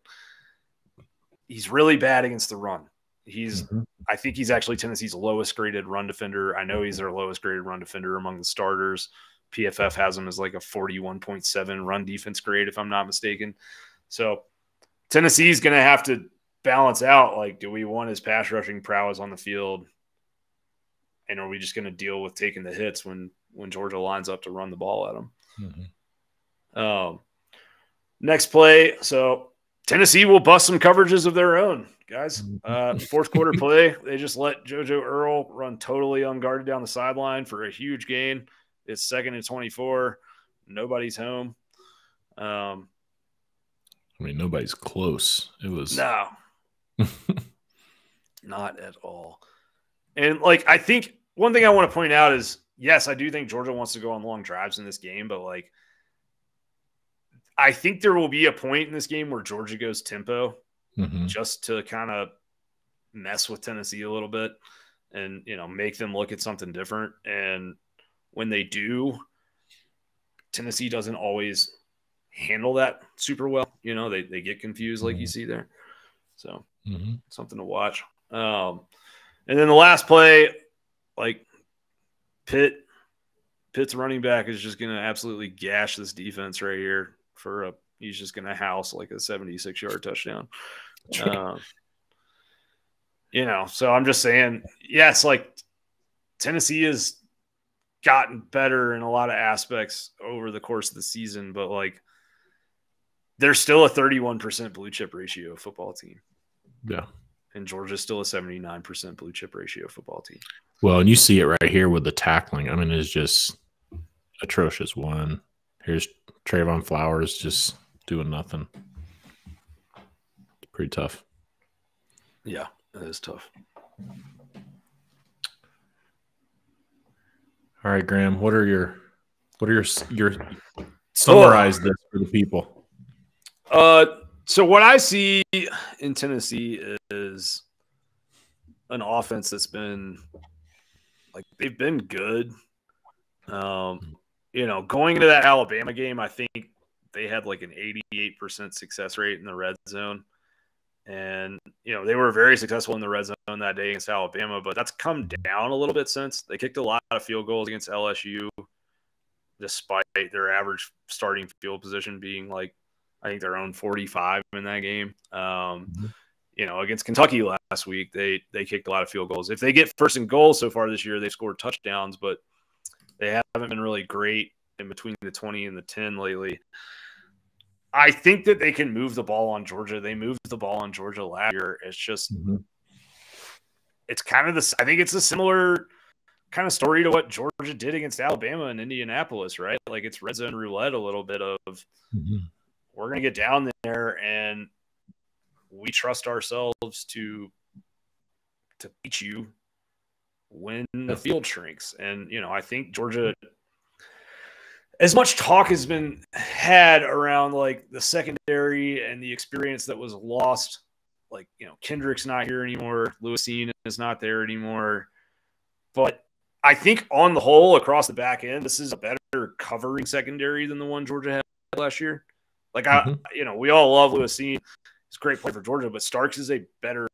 he's really bad against the run. He's mm-hmm. I think he's actually Tennessee's lowest graded run defender. I know he's their lowest graded run defender among the starters. P F F has him as like a forty-one point seven run defense grade, if I'm not mistaken. So Tennessee's going to have to balance out, like, do we want his pass rushing prowess on the field? And are we just going to deal with taking the hits when, when Georgia lines up to run the ball at him? Mm-hmm. Um, next play. So Tennessee will bust some coverages of their own, guys. Uh, fourth quarter play, they just let JoJo Earl run totally unguarded down the sideline for a huge gain. It's second and twenty-four. Nobody's home. Um, I mean, nobody's close. It was no, not at all. And like, I think one thing I want to point out is, yes, I do think Georgia wants to go on long drives in this game, but like, I think there will be a point in this game where Georgia goes tempo mm-hmm. just to kind of mess with Tennessee a little bit and, you know, make them look at something different. And when they do, Tennessee doesn't always handle that super well. You know, they, they get confused like mm-hmm. you see there. So mm-hmm. something to watch. Um, and then the last play, like Pitt, Pitt's running back is just going to absolutely gash this defense right here for a, he's just going to house like a seventy-six yard touchdown. Um, you know, so I'm just saying, yes, like Tennessee has gotten better in a lot of aspects over the course of the season, but like, they're still a thirty-one percent blue chip ratio football team. Yeah. And Georgia's still a seventy-nine percent blue chip ratio football team. Well, and you see it right here with the tackling. I mean, it's just atrocious one. Here's Trayvon Flowers just doing nothing. It's pretty tough. Yeah, that is tough. All right, Graham, what are your what are your your summarize oh. this for the people? Uh, so what I see in Tennessee is an offense that's been like, they've been good. Um, you know, going into that Alabama game, I think they had like an eighty-eight percent success rate in the red zone. And, you know, they were very successful in the red zone that day against Alabama, but that's come down a little bit since. They kicked a lot of field goals against L S U, despite their average starting field position being like, I think they're own forty-five in that game. Um, you know, against Kentucky last week, they they kicked a lot of field goals. If they get first and goal so far this year, they've scored touchdowns, but they haven't been really great in between the twenty and the ten lately. I think that they can move the ball on Georgia. They moved the ball on Georgia last year. It's just, mm-hmm. it's kind of this, I think it's a similar kind of story to what Georgia did against Alabama and Indianapolis, right? Like it's red zone roulette a little bit of, mm-hmm. we're going to get down there and we trust ourselves to, to beat you when the field shrinks. And, you know, I think Georgia, as much talk has been had around like the secondary and the experience that was lost, like, you know, Kendrick's not here anymore. Lewisine is not there anymore. But I think on the whole, across the back end, this is a better covering secondary than the one Georgia had last year. Like, I, mm-hmm. you know, we all love Lewisine. It's a great play for Georgia, but Starks is a better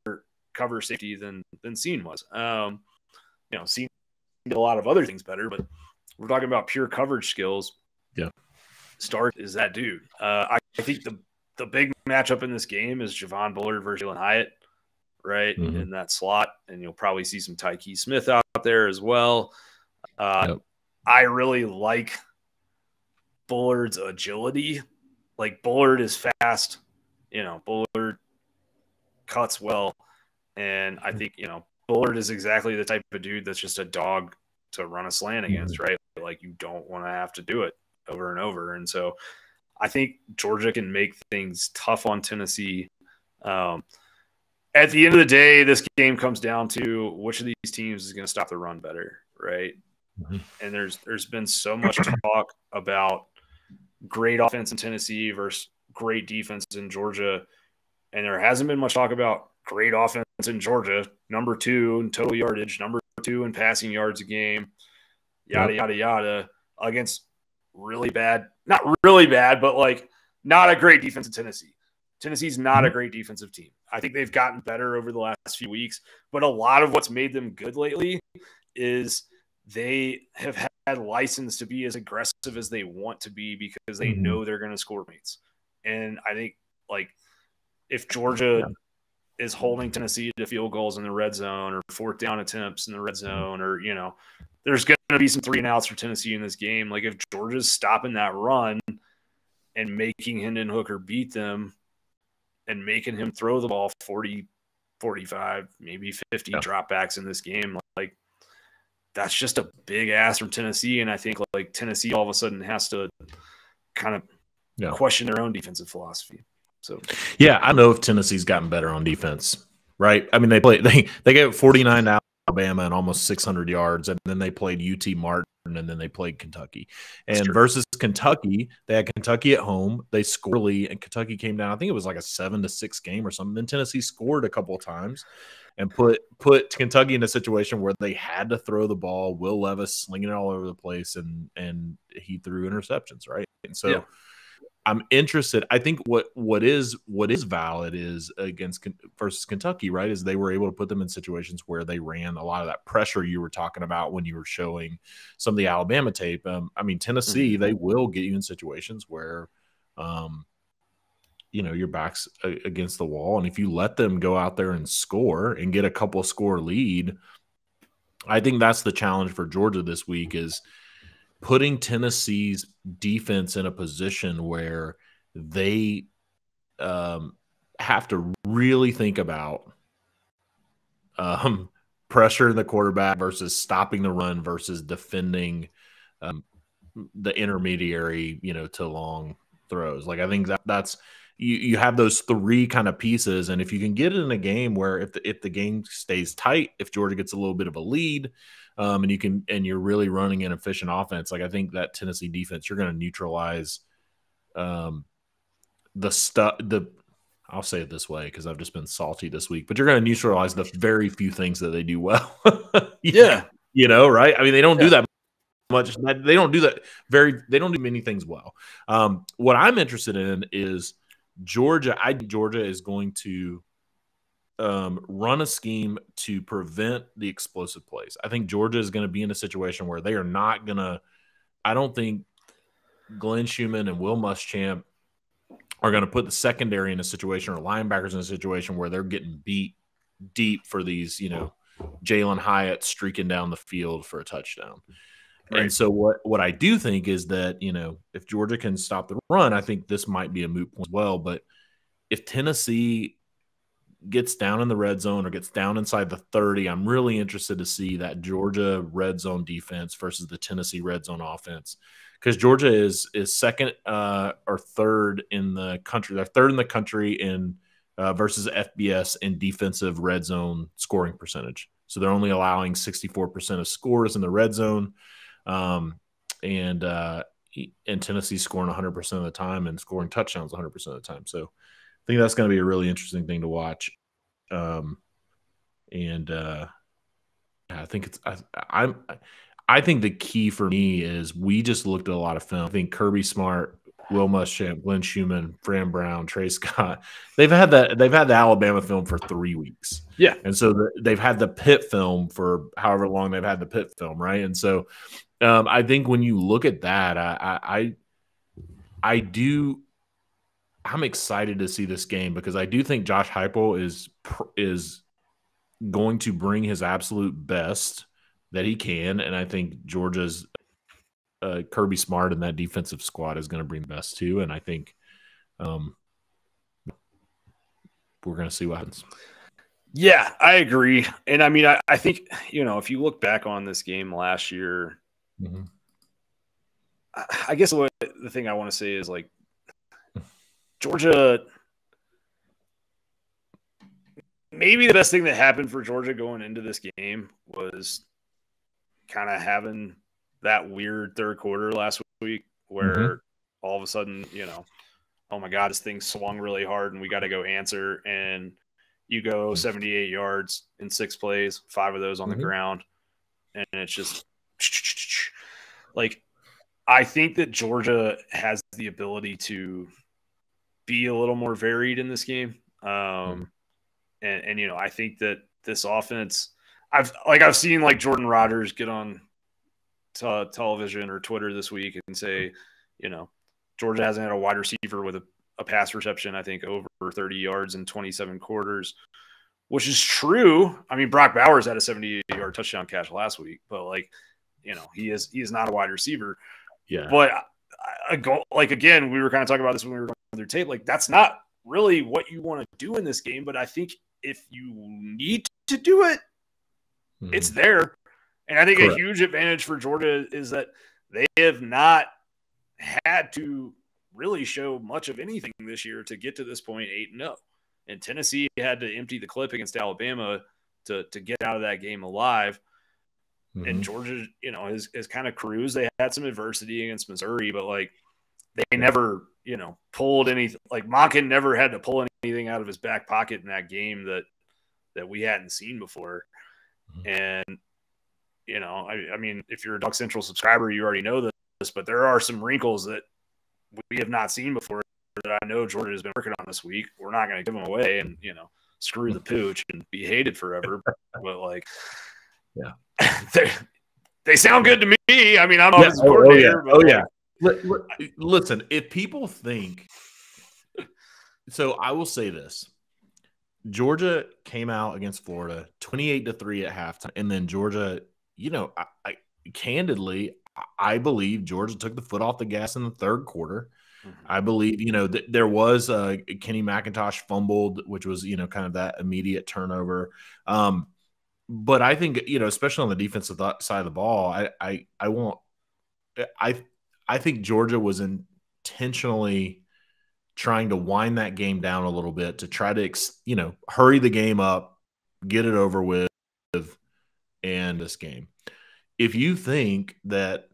cover safety than, than Seen was. Um, you know, Seen did a lot of other things better, but we're talking about pure coverage skills. Yeah. Stark is that dude. Uh, I, I think the, the big matchup in this game is Javon Bullard versus Jalen Hyatt, right, mm-hmm. in that slot. And you'll probably see some Tyke Smith out there as well. Uh, yep. I really like Bullard's agility. Like, Bullard is fast. You know, Bullard cuts well. And I think, you know, Bullard is exactly the type of dude that's just a dog to run a slant against, mm-hmm. right? Like, you don't want to have to do it over and over. And so I think Georgia can make things tough on Tennessee. Um, at the end of the day, this game comes down to which of these teams is going to stop the run better, right? Mm-hmm. And there's there's been so much talk about great offense in Tennessee versus great defense in Georgia, and there hasn't been much talk about great offense in Georgia, number two in total yardage, number two in passing yards a game, yada, yada, yada, against really bad, not really bad, but like not a great defense in Tennessee. Tennessee's not a great defensive team. I think they've gotten better over the last few weeks, but a lot of what's made them good lately is they have had license to be as aggressive as they want to be because they know they're going to score points. And I think like if Georgia yeah. – is holding Tennessee to field goals in the red zone or fourth down attempts in the red zone, or, you know, there's going to be some three and outs for Tennessee in this game. Like if Georgia's stopping that run and making Hendon Hooker beat them and making him throw the ball forty, forty-five, maybe fifty yeah. dropbacks in this game, like that's just a big ass from Tennessee. And I think like Tennessee all of a sudden has to kind of yeah. question their own defensive philosophy. So yeah, I know if Tennessee's gotten better on defense, right? I mean, they played they they gave forty-nine to Alabama and almost six hundred yards, and then they played U T Martin, and then they played Kentucky. And versus Kentucky, they had Kentucky at home. They scored early, and Kentucky came down. I think it was like a seven to six game or something. Then Tennessee scored a couple of times and put put Kentucky in a situation where they had to throw the ball. Will Levis slinging it all over the place, and and he threw interceptions, right? And so. Yeah. I'm interested. I think what what is what is valid is against versus Kentucky, right? Is they were able to put them in situations where they ran a lot of that pressure you were talking about when you were showing some of the Alabama tape. Um, I mean, Tennessee, mm-hmm. they will get you in situations where, um, you know, your back's against the wall, and if you let them go out there and score and get a couple score lead, I think that's the challenge for Georgia this week is. Putting Tennessee's defense in a position where they um, have to really think about um, pressuring the quarterback versus stopping the run versus defending um, the intermediary, you know, to long throws. Like I think that that's you, you have those three kind of pieces, and if you can get it in a game where if the, if the game stays tight, if Georgia gets a little bit of a lead. Um, and you can, and you're really running an efficient offense. Like I think that Tennessee defense, you're going to neutralize um, the stuff. The I'll say it this way because I've just been salty this week, but you're going to neutralize the very few things that they do well. yeah, you know, right? I mean, they don't yeah. do that much. They don't do that very. They don't do many things well. Um, what I'm interested in is Georgia. I think Georgia is going to. Um, run a scheme to prevent the explosive plays. I think Georgia is going to be in a situation where they are not going to – I don't think Glenn Schumann and Will Muschamp are going to put the secondary in a situation or linebackers in a situation where they're getting beat deep for these, you know, Jalen Hyatt streaking down the field for a touchdown. Right. And so what, what I do think is that, you know, if Georgia can stop the run, I think this might be a moot point as well. But if Tennessee gets down in the red zone or gets down inside the thirty, I'm really interested to see that Georgia red zone defense versus the Tennessee red zone offense, because Georgia is is second uh, or third in the country. They're third in the country in uh, versus F B S in defensive red zone scoring percentage. So they're only allowing sixty-four percent of scores in the red zone, um, and uh, and Tennessee scoring one hundred percent of the time and scoring touchdowns one hundred percent of the time. So I think that's going to be a really interesting thing to watch, um, and uh, I think it's I, I'm I think the key for me is we just looked at a lot of film. I think Kirby Smart, Will Muschamp, Glenn Schumann, Fran Brown, Trey Scott, they've had that they've had the Alabama film for three weeks, yeah, and so the, they've had the Pitt film for however long they've had the Pitt film, right? And so um, I think when you look at that, I I, I do. I'm excited to see this game because I do think Josh Heupel is is going to bring his absolute best that he can, and I think Georgia's uh, Kirby Smart and that defensive squad is going to bring the best too. And I think um, we're going to see what happens. Yeah, I agree, and I mean, I, I think you know if you look back on this game last year, mm-hmm. I, I guess what the thing I want to say is like. Georgia, maybe the best thing that happened for Georgia going into this game was kind of having that weird third quarter last week where mm-hmm. all of a sudden, you know, oh my God, this thing swung really hard and we got to go answer. And you go seventy-eight yards in six plays, five of those on mm-hmm. the ground. And it's just like, I think that Georgia has the ability to be a little more varied in this game. Um, mm-hmm. and, and, you know, I think that this offense I've like, I've seen like Jordan Rogers get on t television or Twitter this week and say, you know, Georgia hasn't had a wide receiver with a, a pass reception, I think over thirty yards in twenty-seven quarters, which is true. I mean, Brock Bowers had a seventy-eight yard touchdown catch last week, but like, you know, he is, he is not a wide receiver. Yeah. But a goal, like, again, we were kind of talking about this when we were going their tape, like that's not really what you want to do in this game, but I think if you need to do it, mm-hmm. it's there. And I think Correct. A huge advantage for Georgia is that they have not had to really show much of anything this year to get to this point eight and oh. And Tennessee had to empty the clip against Alabama to, to get out of that game alive. Mm-hmm. And Georgia, you know, is, is kind of cruised. They had some adversity against Missouri, but like they never – you know, pulled anything like Monken never had to pull anything out of his back pocket in that game that, that we hadn't seen before. And, you know, I, I mean, if you're a Dog Central subscriber, you already know this, but there are some wrinkles that we have not seen before that I know Jordan has been working on this week. We're not going to give them away and, you know, screw the pooch and be hated forever. But like, yeah, they, they sound good to me. I mean, I'm always yeah. oh, oh, yeah. But, oh yeah. Listen, if people think – so I will say this. Georgia came out against Florida twenty-eight to three at halftime, and then Georgia, you know, I, I, candidly, I believe Georgia took the foot off the gas in the third quarter. Mm-hmm. I believe, you know, th there was uh, Kenny McIntosh fumbled, which was, you know, kind of that immediate turnover. Um, but I think, you know, especially on the defensive th side of the ball, I, I, I won't – I – I think Georgia was intentionally trying to wind that game down a little bit to try to, you know, hurry the game up, get it over with, and this game. If you think that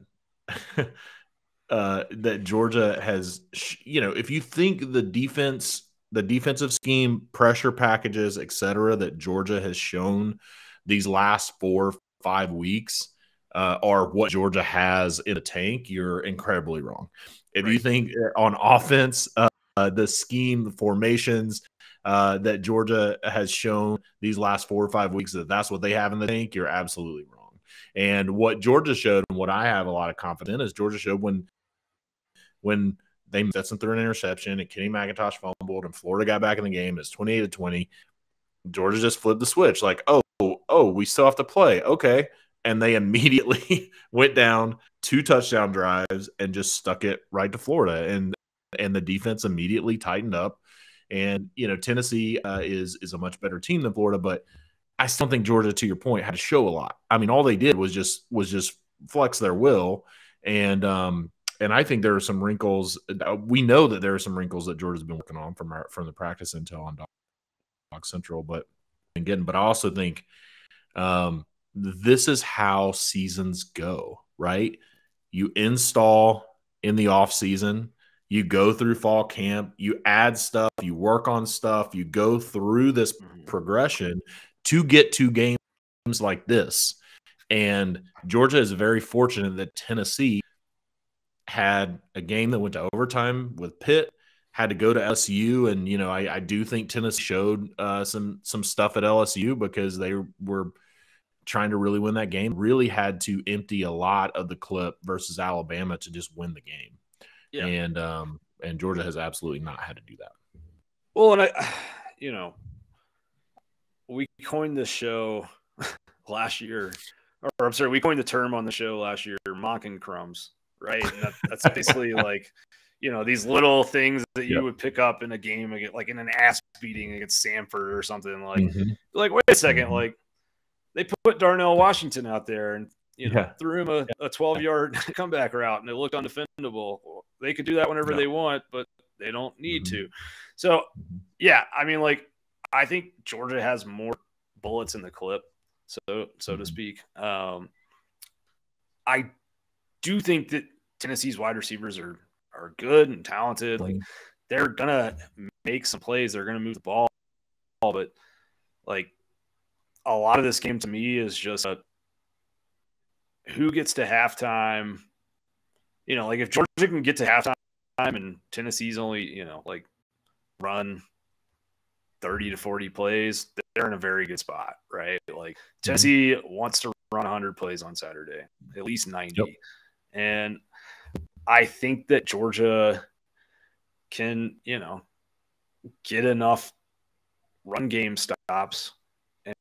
uh, that Georgia has, you know, if you think the defense, the defensive scheme, pressure packages, et cetera, that Georgia has shown these last four, five weeks, Uh, are what Georgia has in a tank, you're incredibly wrong. If right. you think on offense, uh, uh, the scheme, the formations uh, that Georgia has shown these last four or five weeks that that's what they have in the tank, you're absolutely wrong. And what Georgia showed and what I have a lot of confidence in is Georgia showed when when they Stetson threw an interception and Kenny McIntosh fumbled and Florida got back in the game. It's twenty-eight to twenty. Georgia just flipped the switch like, oh, oh, we still have to play. Okay. and they immediately went down two touchdown drives and just stuck it right to Florida. And and the defense immediately tightened up. And, you know, Tennessee uh, is is a much better team than Florida, but I still think Georgia, to your point, had to show a lot. I mean, all they did was just was just flex their will. And um, and I think there are some wrinkles. We know that there are some wrinkles that Georgia's been working on from our, from the practice intel on Dog Central, but and getting. But I also think um, this is how seasons go, right? You install in the off season. You go through fall camp, you add stuff, you work on stuff, you go through this progression to get to games like this. And Georgia is very fortunate that Tennessee had a game that went to overtime with Pitt, had to go to L S U. And, you know, I, I do think Tennessee showed uh, some, some stuff at L S U because they were trying to really win that game, really had to empty a lot of the clip versus Alabama to just win the game. Yeah. And um, and Georgia has absolutely not had to do that. Well, and I, you know, we coined this show last year, or I'm sorry, we coined the term on the show last year, Monken crumbs, right? And that, that's basically like, you know, these little things that you yep. would pick up in a game, like in an ass beating against Sanford or something. Like, mm-hmm. like wait a second, mm-hmm. like they put Darnell Washington out there and, you know, yeah. threw him a, a twelve-yard comeback route, and it looked undefendable. They could do that whenever yeah. they want, but they don't need mm-hmm. to. So, yeah, I mean, like, I think Georgia has more bullets in the clip, so so mm-hmm. to speak. Um, I do think that Tennessee's wide receivers are are good and talented. Like, they're gonna make some plays. They're gonna move the ball, but like a lot of this game to me is just a. Who gets to halftime? You know, like if Georgia can get to halftime and Tennessee's only, you know, like run thirty to forty plays, they're in a very good spot, right? Like Tennessee wants to run one hundred plays on Saturday, at least ninety. Yep. And I think that Georgia can, you know, get enough run game stops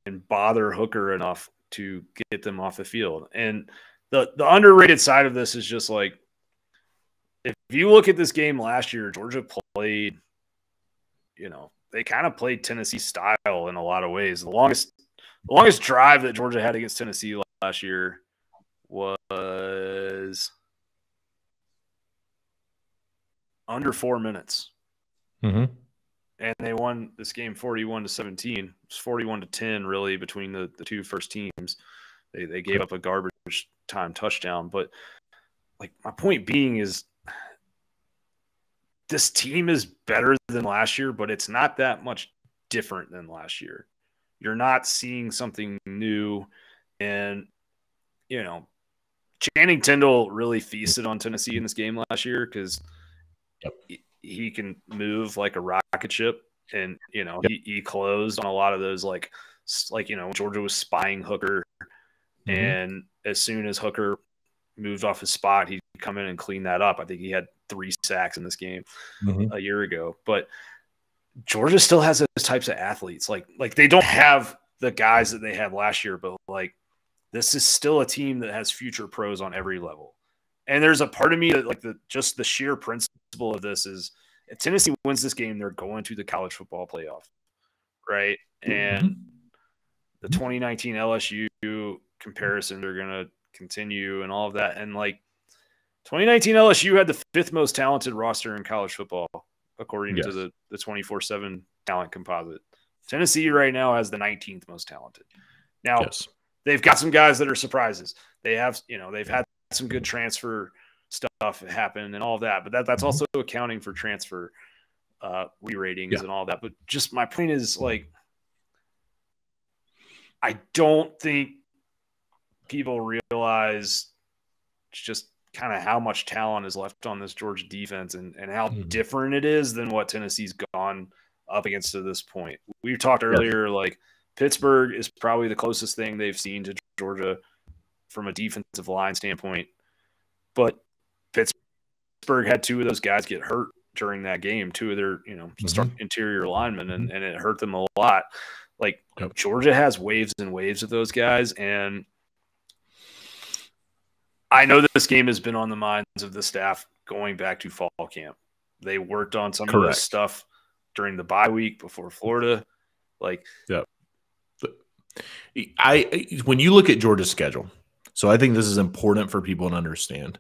and bother Hooker enough to get them off the field. And the the underrated side of this is just like, if you look at this game last year, Georgia played, you know, they kind of played Tennessee style in a lot of ways. The longest, the longest drive that Georgia had against Tennessee last year was under four minutes. Mm-hmm. And they won this game forty-one to seventeen. It was forty-one to ten, really, between the, the two first teams. They they gave up a garbage time touchdown. But, like, my point being is this team is better than last year, but it's not that much different than last year. You're not seeing something new. And, you know, Channing Tindall really feasted on Tennessee in this game last year because yep. – he can move like a rocket ship, and you know yep. he, he closed on a lot of those like like you know Georgia was spying Hooker, mm-hmm. and as soon as Hooker moved off his spot, he'd come in and clean that up. I think he had three sacks in this game mm-hmm. a year ago. But Georgia still has those types of athletes. Like like they don't have the guys that they had last year, but like this is still a team that has future pros on every level. And there's a part of me that like the just the sheer principle of this is if Tennessee wins this game, they're going to the college football playoff, right? And mm-hmm. the twenty nineteen L S U comparison, they're going to continue and all of that. And like twenty nineteen L S U had the fifth most talented roster in college football, according yes. to the, the twenty-four seven talent composite. Tennessee right now has the nineteenth most talented. Now yes. they've got some guys that are surprises. They have, you know, they've had some good transfer stuff happen and all of that, but that that's also accounting for transfer uh re-ratings yeah. and all that. But just my point is like I don't think people realize just kind of how much talent is left on this Georgia defense and, and how mm-hmm. different it is than what Tennessee's gone up against to this point. We talked earlier, yeah. like Pittsburgh is probably the closest thing they've seen to Georgia from a defensive line standpoint, but Pittsburgh had two of those guys get hurt during that game, two of their, you know, mm-hmm. start interior linemen, and, and it hurt them a lot. Like yep. Georgia has waves and waves of those guys. And I know this game has been on the minds of the staff going back to fall camp. They worked on some Correct. of this stuff during the bye week before Florida. Like, yeah. I, when you look at Georgia's schedule, so I think this is important for people to understand.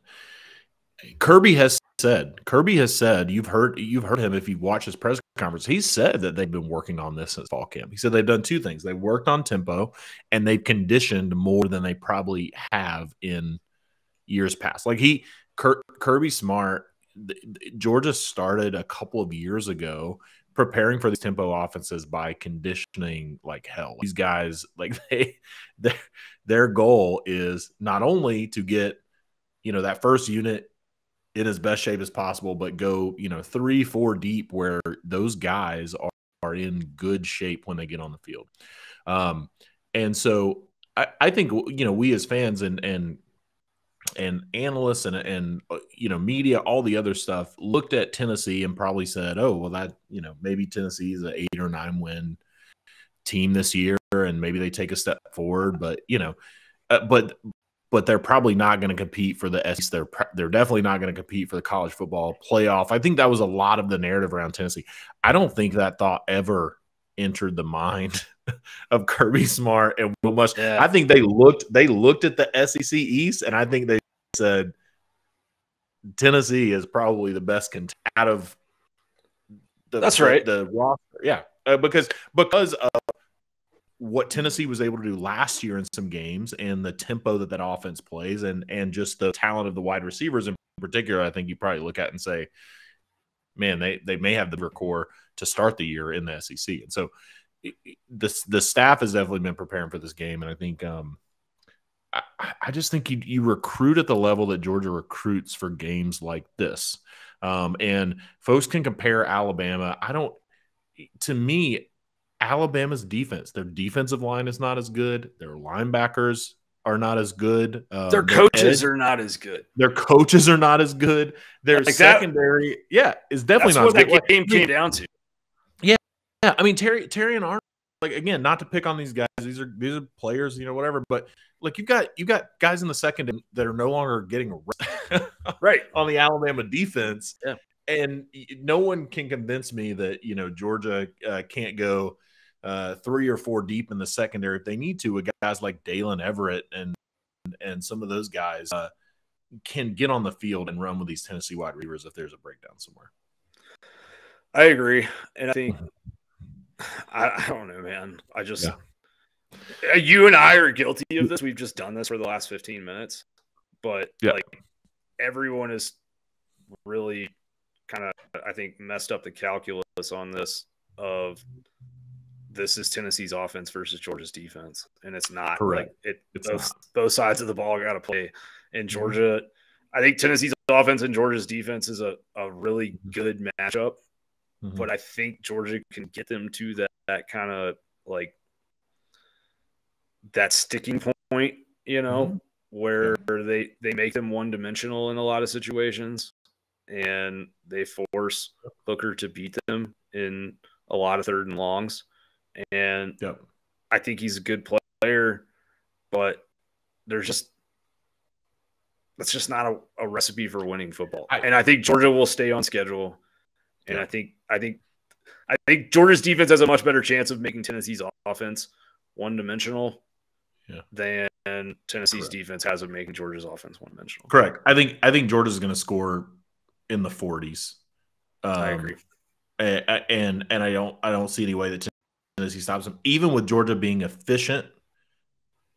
Kirby has said, Kirby has said, you've heard, you've heard him if you watch his press conference. He said that they've been working on this since fall camp. He said they've done two things. They worked on tempo and they've conditioned more than they probably have in years past. Like he, Kir Kirby Smart, Georgia started a couple of years ago preparing for these tempo offenses by conditioning like hell. These guys, like they, their, their goal is not only to get, you know, that first unit in as best shape as possible, but go, you know, three, four deep where those guys are, are in good shape when they get on the field. Um, and so I, I think, you know, we as fans and, and, and analysts and, and, you know, media, all the other stuff looked at Tennessee and probably said, oh, well that, you know, maybe Tennessee is an eight or nine win team this year and maybe they take a step forward, but, you know, uh, but, but they're probably not going to compete for the S E C. They're, they're definitely not going to compete for the college football playoff. I think that was a lot of the narrative around Tennessee. I don't think that thought ever entered the mind of Kirby Smart and Will Muschamp. Yeah. I think they looked they looked at the S E C East, and I think they said Tennessee is probably the best cont out of the, that's right the, the roster. Yeah, uh, because because of what Tennessee was able to do last year in some games, and the tempo that that offense plays, and and just the talent of the wide receivers in particular. I think you probably look at and say, man, they they may have the core to start the year in the S E C, and so. This the staff has definitely been preparing for this game, and I think um, I, I just think you, you recruit at the level that Georgia recruits for games like this, um, and folks can compare Alabama. I don't. To me, Alabama's defense, their defensive line is not as good. Their linebackers are not as good. Um, their coaches their edge, are not as good. Their coaches are not as good. Their like secondary, that, yeah, is definitely that's not what as that good. Game came down to. Yeah, I mean Terry, Terry and Arnold. Like again, not to pick on these guys; these are these are players, you know, whatever. But like you've got you got guys in the secondary that are no longer getting right on the Alabama defense, yeah. And no one can convince me that you know Georgia uh, can't go uh, three or four deep in the secondary if they need to. With guys like Dalen Everett and and some of those guys uh, can get on the field and run with these Tennessee wide receivers if there's a breakdown somewhere. I agree, and I think. I, I don't know, man. I just yeah. You and I are guilty of this. We've just done this for the last fifteen minutes, but yeah. Like everyone is really kind of, I think, messed up the calculus on this. Of this is Tennessee's offense versus Georgia's defense, and it's not. Correct. Like it. It's both, not. Both sides of the ball got to play. And Georgia, I think Tennessee's offense and Georgia's defense is a a really good matchup. But I think Georgia can get them to that, that kind of like that sticking point, you know, mm-hmm. where they, they make them one dimensional in a lot of situations and they force Hooker to beat them in a lot of third and longs. And yep. I think he's a good player, but there's just, that's just not a, a recipe for winning football. I, and I think Georgia will stay on schedule. And I think I think I think Georgia's defense has a much better chance of making Tennessee's offense one-dimensional yeah. than Tennessee's Correct. defense has of making Georgia's offense one-dimensional. Correct. I think I think Georgia's going to score in the forties. Um, I agree. And and I don't I don't see any way that Tennessee stops them, even with Georgia being efficient.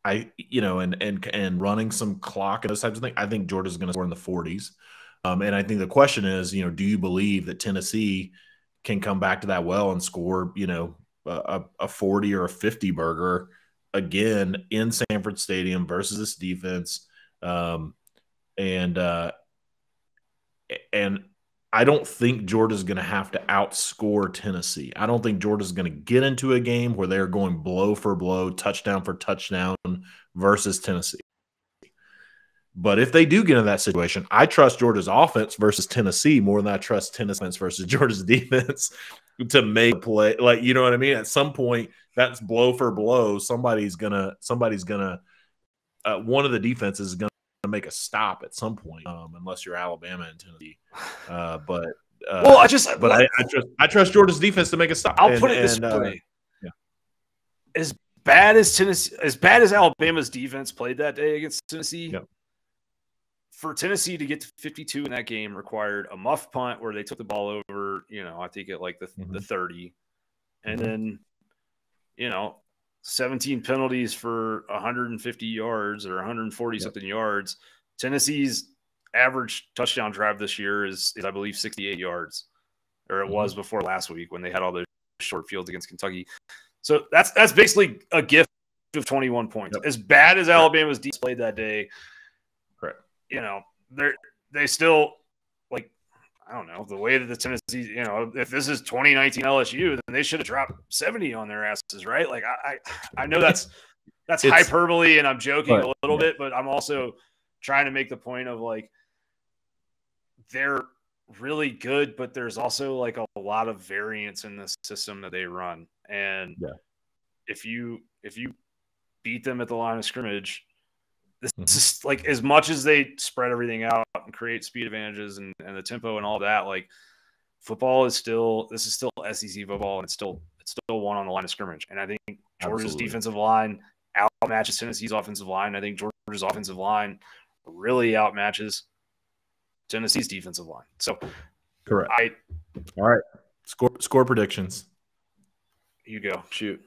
I you know and and and running some clock and those types of things. I think Georgia's going to score in the forties. Um, and I think the question is, you know, do you believe that Tennessee can come back to that well and score, you know, a, a forty or a fifty burger again in Sanford Stadium versus this defense? Um, and uh, and I don't think Georgia's going to have to outscore Tennessee. I don't think Georgia's going to get into a game where they're going blow for blow, touchdown for touchdown versus Tennessee. But if they do get in that situation, I trust Georgia's offense versus Tennessee more than I trust Tennessee's versus Georgia's defense to make play. Like, you know what I mean? At some point, that's blow for blow. Somebody's gonna, somebody's gonna, uh, one of the defenses is gonna to make a stop at some point, um, unless you're Alabama and Tennessee. Uh, but uh, well, I just but I, I trust I trust Georgia's defense to make a stop. I'll and, put it this and, way: uh, yeah. as bad as Tennessee, as bad as Alabama's defense played that day against Tennessee, yeah. for Tennessee to get to fifty-two in that game required a muff punt where they took the ball over. You know, I think at like the mm-hmm. the thirty, and mm-hmm. then you know. seventeen penalties for one hundred fifty yards or one hundred forty yep. something yards. Tennessee's average touchdown drive this year is, is I believe, sixty-eight yards, or it mm-hmm. was before last week when they had all those short fields against Kentucky. So that's that's basically a gift of twenty-one points. Yep. As bad as Alabama's defense played that day, correct? You know, they they still like I don't know the way that the Tennessee. You know, if this is twenty nineteen L S U, then they should have dropped seventy on their asses, right? Like I, I, I know that's that's it's, hyperbole, and I'm joking but, a little yeah. bit, but I'm also trying to make the point of like they're really good, but there's also like a, a lot of variance in the system that they run, and yeah. if you if you beat them at the line of scrimmage. This is like as much as they spread everything out and create speed advantages and, and the tempo and all that, like football is still this is still S E C football and it's still it's still won on the line of scrimmage. And I think Georgia's Absolutely. defensive line outmatches Tennessee's offensive line. I think Georgia's offensive line really outmatches Tennessee's defensive line. So correct. I, all right. Score score predictions. You go. Shoot.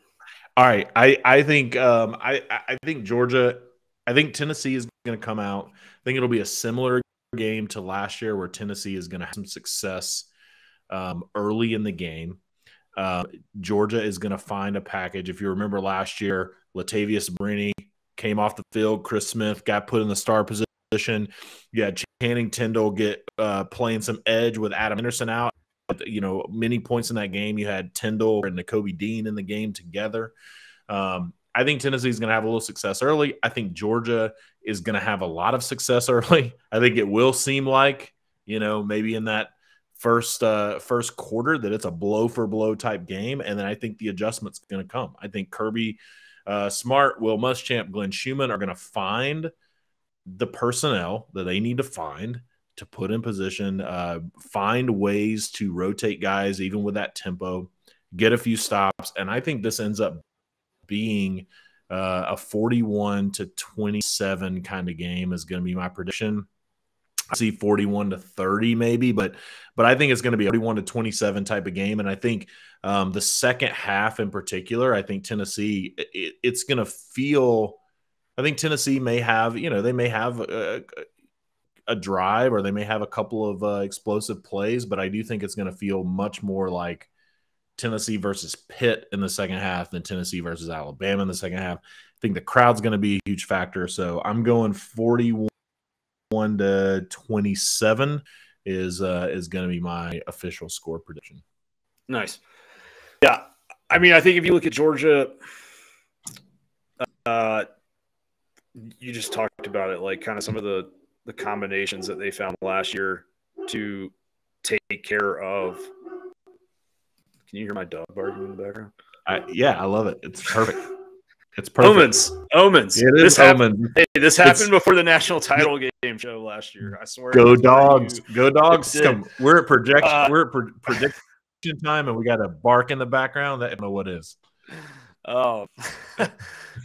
All right. I, I think um I, I think Georgia I think Tennessee is going to come out. I think it'll be a similar game to last year where Tennessee is going to have some success um, early in the game. Uh, Georgia is going to find a package. If you remember last year, Latavius Briney came off the field. Chris Smith got put in the star position. You had Channing Tindall get uh, playing some edge with Adam Henderson out. You know, many points in that game. You had Tindall and Nakobe Dean in the game together. Um I think Tennessee is going to have a little success early. I think Georgia is going to have a lot of success early. I think it will seem like, you know, maybe in that first uh, first quarter that it's a blow for blow type game, and then I think the adjustment's going to come. I think Kirby uh, Smart, Will Muschamp, Glenn Schumann are going to find the personnel that they need to find to put in position, uh, find ways to rotate guys even with that tempo, get a few stops, and I think this ends up being uh, a forty-one to twenty-seven kind of game is going to be my prediction. I see forty-one to thirty maybe, but but I think it's going to be a forty-one to twenty-seven type of game. And I think um, the second half in particular, I think Tennessee, it, it's going to feel. I think Tennessee may have, you know, they may have a, a drive or they may have a couple of uh, explosive plays, but I do think it's going to feel much more like Tennessee versus Pitt in the second half than Tennessee versus Alabama in the second half. I think the crowd's going to be a huge factor. So I'm going forty-one to twenty-seven is uh, is going to be my official score prediction. Nice. Yeah. I mean, I think if you look at Georgia, uh, you just talked about it, like kind of some of the, the combinations that they found last year to take care of. Can you hear my dog barking in the background? I, yeah, I love it. It's perfect. It's perfect. Omens. Omens. It is this omens. Happened, hey, this happened it's, before the national title game show last year. I swear. Go dogs. Go dogs. Come. We're at projection. Uh, we're at pre prediction time, and we got a bark in the background. I don't know what is. Oh,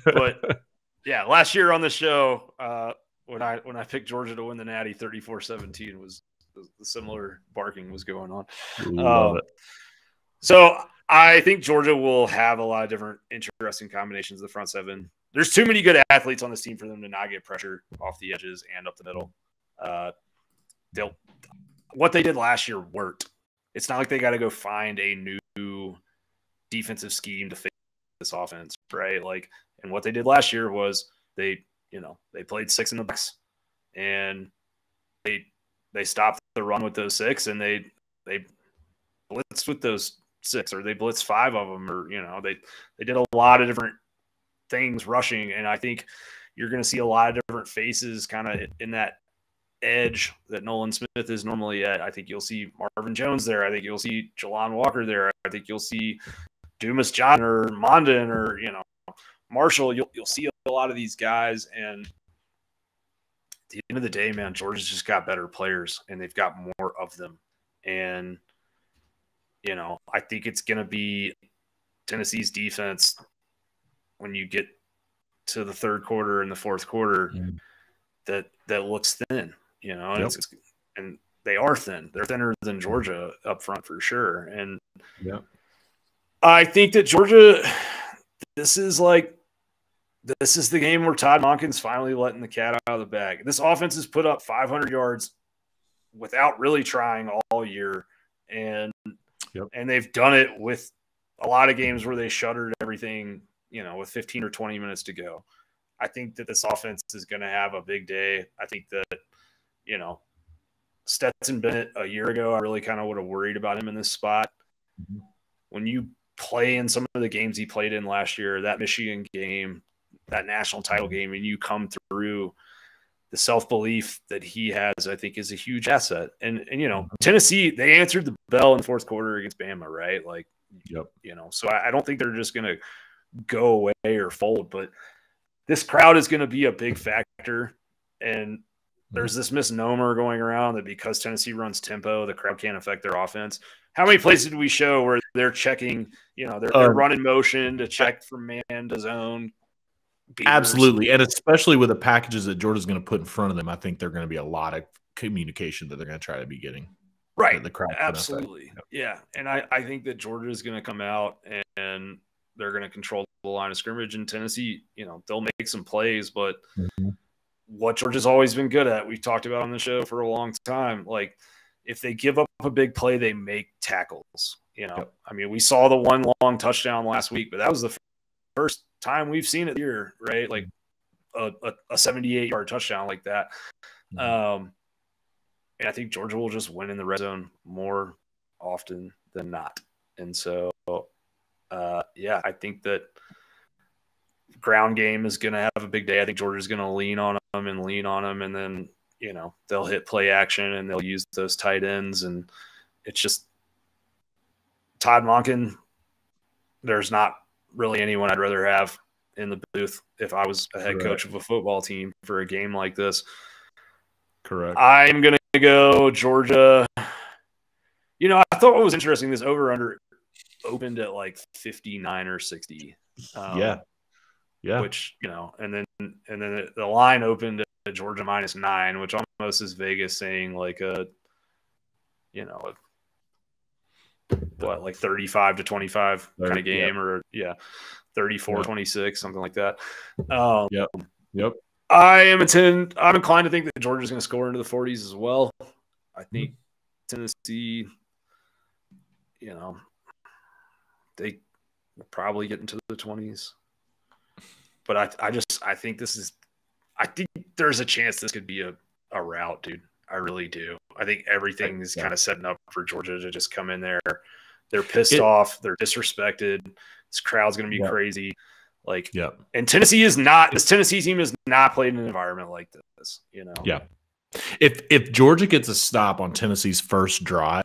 but yeah, last year on the show, uh, when I when I picked Georgia to win the Natty, thirty-four seventeen was the, the similar barking was going on. Love um, it. So I think Georgia will have a lot of different interesting combinations of the front seven. There's too many good athletes on this team for them to not get pressure off the edges and up the middle. Uh, they'll what they did last year worked. It's not like they got to go find a new defensive scheme to fix this offense, right? Like, and what they did last year was they, you know, they played six in the box, and they they stopped the run with those six, and they they blitzed with those six, or they blitz five of them, or you know they they did a lot of different things rushing, and I think you're going to see a lot of different faces kind of in that edge that Nolan Smith is normally at. I think you'll see Marvin Jones there. I think you'll see Jahlon Walker there. I think you'll see Dumas Johnson or Mondin or you know Marshall. You'll you'll see a lot of these guys, and the end of the day, man, Georgia's just got better players and they've got more of them. And, you know, I think it's going to be Tennessee's defense when you get to the third quarter and the fourth quarter yeah. that, that looks thin, you know, and, yep. it's, and they are thin. They're thinner than Georgia up front for sure. And yeah. I think that Georgia, this is like, this is the game where Todd Monken's finally letting the cat out of the bag. This offense has put up five hundred yards without really trying all year. And, yep. and they've done it with a lot of games where they shuttered everything, you know, with fifteen or twenty minutes to go. I think that this offense is going to have a big day. I think that, you know, Stetson Bennett a year ago, I really kind of would have worried about him in this spot. Mm-hmm. When you play in some of the games he played in last year, that Michigan game, that national title game, and you come through, the self-belief that he has, I think, is a huge asset. And, and you know, Tennessee, they answered the bell in the fourth quarter against Bama, right? Like, yep. you know, so I, I don't think they're just going to go away or fold, but this crowd is going to be a big factor. And there's this misnomer going around that because Tennessee runs tempo, the crowd can't affect their offense. How many places did we show where they're checking, you know, they're, uh, they're running motion to check from man to zone? Beaters. Absolutely, and especially with the packages that Georgia's going to put in front of them, I think they're going to be a lot of communication that they're going to try to be getting. Right, the crowd. Absolutely, yeah. And I, I think that Georgia is going to come out and they're going to control the line of scrimmage. And Tennessee, you know, they'll make some plays, but mm-hmm. what Georgia's always been good at, we've talked about on the show for a long time. Like, if they give up a big play, they make tackles. You know, yep. I mean, we saw the one long touchdown last week, but that was the first time we've seen it here, right? Like a, a, a seventy-eight yard touchdown like that. Um, and I think Georgia will just win in the red zone more often than not. And so, uh, yeah, I think that ground game is going to have a big day. I think Georgia's going to lean on them and lean on them. And then, you know, they'll hit play action and they'll use those tight ends. And it's just Todd Monken. There's not really anyone I'd rather have in the booth if I was a head Correct. coach of a football team for a game like this. Correct. I'm going to go Georgia. You know, I thought what was interesting, this over-under opened at like fifty-nine or sixty. Um, yeah. Yeah. Which, you know, and then and then the line opened at Georgia minus nine, which almost is Vegas saying like a, you know, a, what, like thirty-five to twenty-five kind of game, yep. or yeah, thirty-four, twenty-six, something like that. Um, yep. Yep. I am intend, I'm inclined to think that Georgia's going to score into the forties as well. I think Tennessee, you know, they will probably get into the twenties. But I, I just, I think this is, I think there's a chance this could be a, a rout, dude. I really do. I think everything is yeah. kind of setting up for Georgia to just come in there. They're pissed it, off. They're disrespected. This crowd's going to be yeah. crazy. Like, yeah. and Tennessee is not, this Tennessee team has not played in an environment like this, you know? Yeah. If, if Georgia gets a stop on Tennessee's first drive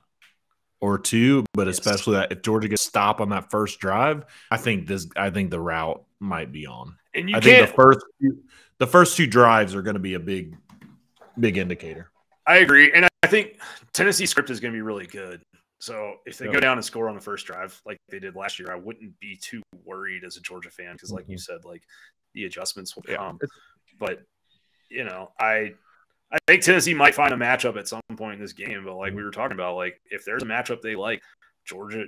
or two, but yes. especially that, if Georgia gets a stop on that first drive, I think this, I think the route might be on. And you I can't, think the first, the first two drives are going to be a big, big indicator. I agree, and I think Tennessee's script is going to be really good. So if they yep. go down and score on the first drive like they did last year, I wouldn't be too worried as a Georgia fan because, like mm-hmm. you said, like the adjustments will come. Yeah. But you know, I I think Tennessee might find a matchup at some point in this game. But like we were talking about, like if there's a matchup they like, Georgia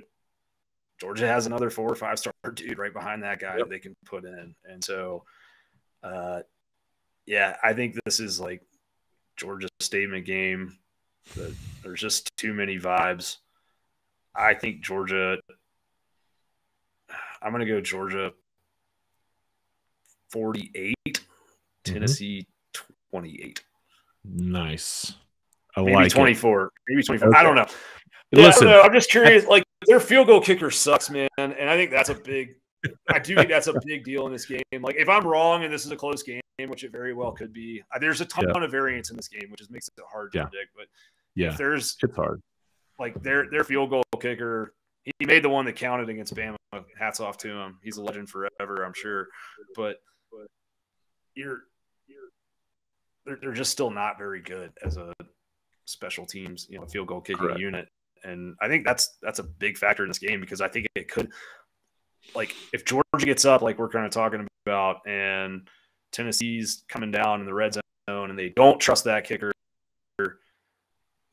Georgia has another four or five star dude right behind that guy yep. that they can put in, and so uh, yeah, I think this is like Georgia statement game. The, there's just too many vibes. I think Georgia – I'm going to go Georgia forty-eight, Tennessee mm-hmm. twenty-eight. Nice. I maybe like twenty-four. It. Maybe twenty-four. Okay. I don't know. Yeah, Listen, I don't know. I'm just curious. Like, their field goal kicker sucks, man, and I think that's a big – I do think that's a big deal in this game. Like, if I'm wrong and this is a close game, which it very well could be. There's a ton yeah. of variance in this game, which is makes it hard to yeah. predict. But yeah, if there's it's hard. Like their their field goal kicker, he made the one that counted against Bama. Hats off to him. He's a legend forever, I'm sure. But, but you're, you're they're, they're just still not very good as a special teams, you know, field goal kicking Correct. unit. And I think that's that's a big factor in this game, because I think it could, like, if Georgia gets up, like we're kind of talking about, and Tennessee's coming down in the red zone and they don't trust that kicker,